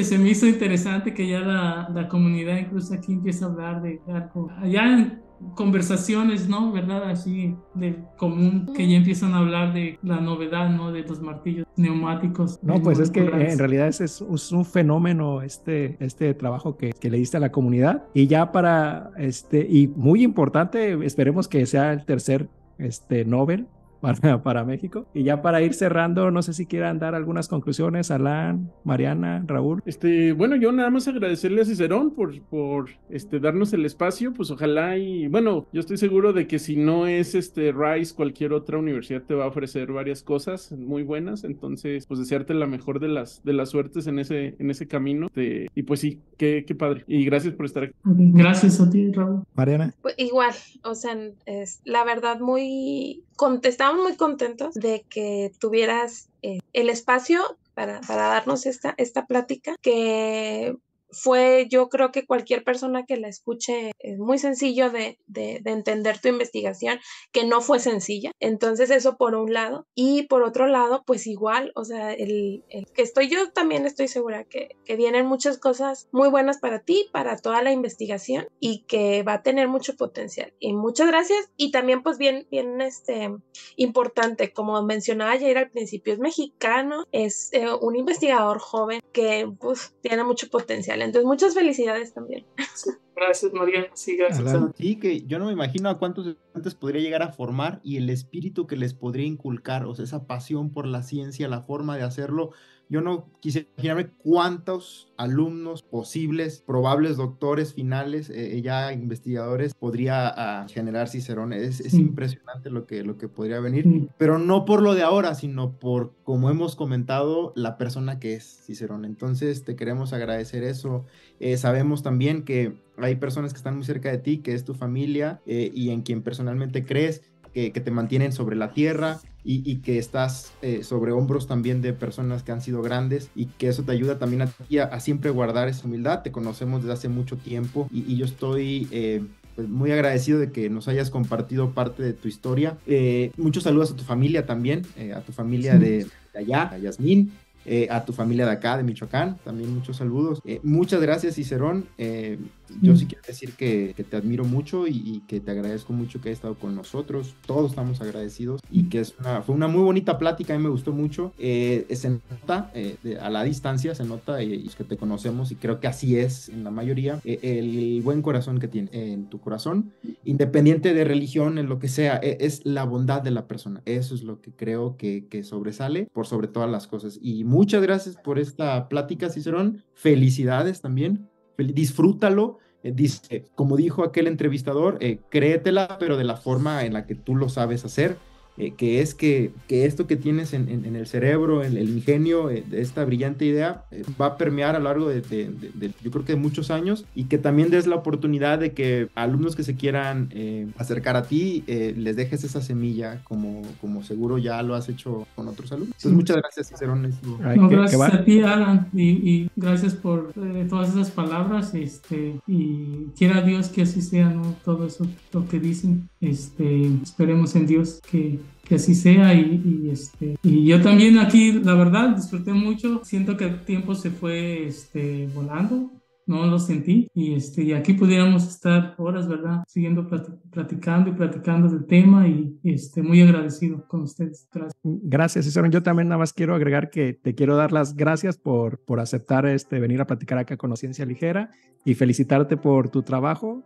se me hizo interesante que ya la comunidad incluso aquí empieza a hablar de algo, allá en conversaciones, ¿no?, ¿verdad?, así de común, que ya empiezan a hablar de la novedad, ¿no?, de los martillos neumáticos. No, pues es que en realidad es un fenómeno este trabajo que le diste a la comunidad, y ya para, y muy importante, esperemos que sea el tercer Nobel para México. Y ya para ir cerrando, no sé si quieran dar algunas conclusiones, Alan, Mariana, Raúl. Bueno, yo nada más agradecerle a Cicerón por darnos el espacio, pues ojalá y, bueno, yo estoy seguro de que si no es Rice, cualquier otra universidad te va a ofrecer varias cosas muy buenas, entonces, pues desearte la mejor de las suertes en ese camino, y pues sí, qué padre, y gracias por estar aquí. Gracias a ti, Raúl. Mariana. Pues igual, o sea, es la verdad estamos muy contentos de que tuvieras el espacio para darnos esta plática, que fue, yo creo que cualquier persona que la escuche es muy sencillo de entender tu investigación, que no fue sencilla. Entonces eso por un lado, y por otro lado pues igual, o sea, yo también estoy segura que vienen muchas cosas muy buenas para ti, para toda la investigación, y que va a tener mucho potencial, y muchas gracias. Y también pues bien importante, como mencionaba Yair al principio, es mexicano, es un investigador joven que pues tiene mucho potencial. Entonces, muchas felicidades también. Gracias, María. Sí, gracias. Sí, que yo no me imagino a cuántos estudiantes podría llegar a formar y el espíritu que les podría inculcar, o sea, esa pasión por la ciencia, la forma de hacerlo. Yo no quisiera imaginarme cuántos alumnos posibles, probables doctores finales, ya investigadores, podría generar Cicerón. Es impresionante lo que podría venir, pero no por lo de ahora, sino por, como hemos comentado, la persona que es Cicerón. Entonces, te queremos agradecer eso. Sabemos también que hay personas que están muy cerca de ti, que es tu familia, y en quien personalmente crees, que te mantienen sobre la tierra, y que estás sobre hombros también de personas que han sido grandes, y que eso te ayuda también a ti a siempre guardar esa humildad. Te conocemos desde hace mucho tiempo, y yo estoy pues muy agradecido de que nos hayas compartido parte de tu historia. Muchos saludos a tu familia también, a tu familia de allá, a Yasmín, a tu familia de acá, de Michoacán, también muchos saludos. Muchas gracias, Cicerón. Yo sí quiero decir que te admiro mucho y que te agradezco mucho que hayas estado con nosotros. Todos estamos agradecidos y que es fue una muy bonita plática. A mí me gustó mucho. Se nota a la distancia, se nota y que te conocemos, y creo que así es en la mayoría, el buen corazón que tienes en tu corazón, independiente de religión, en lo que sea, es la bondad de la persona. Eso es lo que creo que sobresale por sobre todas las cosas. Y muchas gracias por esta plática, Cicerón. Felicidades también. Disfrútalo, dice, como dijo aquel entrevistador, créetela, pero de la forma en la que tú lo sabes hacer, que es que esto que tienes en el cerebro, en el ingenio, esta brillante idea, va a permear a lo largo de yo creo que de muchos años, y que también des la oportunidad de que alumnos que se quieran acercar a ti, les dejes esa semilla, como seguro ya lo has hecho con otros alumnos. Entonces, muchas gracias, Cicerón. Gracias a ti, Alan, y gracias por todas esas palabras, y quiera Dios que así sea, ¿no? Todo eso, lo que dicen, esperemos en Dios que así sea, y yo también aquí, la verdad, disfruté mucho. Siento que el tiempo se fue volando, no lo sentí, y aquí pudiéramos estar horas, ¿verdad?, siguiendo platicando del tema, y muy agradecido con ustedes. Gracias, Cicerón. Yo también nada más quiero agregar que te quiero dar las gracias por aceptar venir a platicar acá con la Ciencia Ligera, y felicitarte por tu trabajo.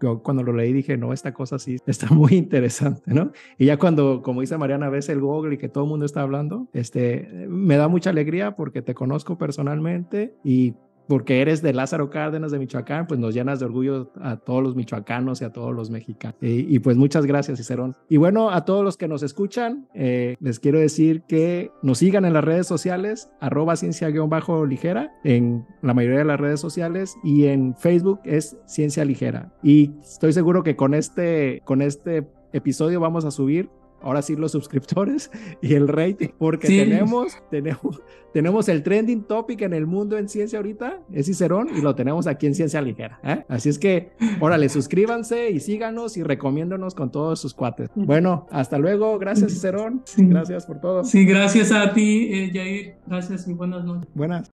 Yo cuando lo leí dije, no, esta cosa sí está muy interesante, ¿no? Y ya cuando, como dice Mariana, ves el Google y que todo el mundo está hablando, me da mucha alegría porque te conozco personalmente, y porque eres de Lázaro Cárdenas de Michoacán, pues nos llenas de orgullo a todos los michoacanos y a todos los mexicanos. Y pues muchas gracias, Cicerón. Y bueno, a todos los que nos escuchan, les quiero decir que nos sigan en las redes sociales, @ciencia_ligera, en la mayoría de las redes sociales, y en Facebook es Ciencia Ligera. Y estoy seguro que con este episodio vamos a subir, ahora sí, los suscriptores y el rating, porque sí, tenemos el trending topic en el mundo en ciencia ahorita, es Cicerón, y lo tenemos aquí en Ciencia Ligera, ¿eh? Así es que, órale, suscríbanse y síganos y recomiéndonos con todos sus cuates. Bueno, hasta luego. Gracias, Cicerón. Sí. Gracias por todo. Sí, gracias a ti, Jair. Gracias y buenas noches. Buenas.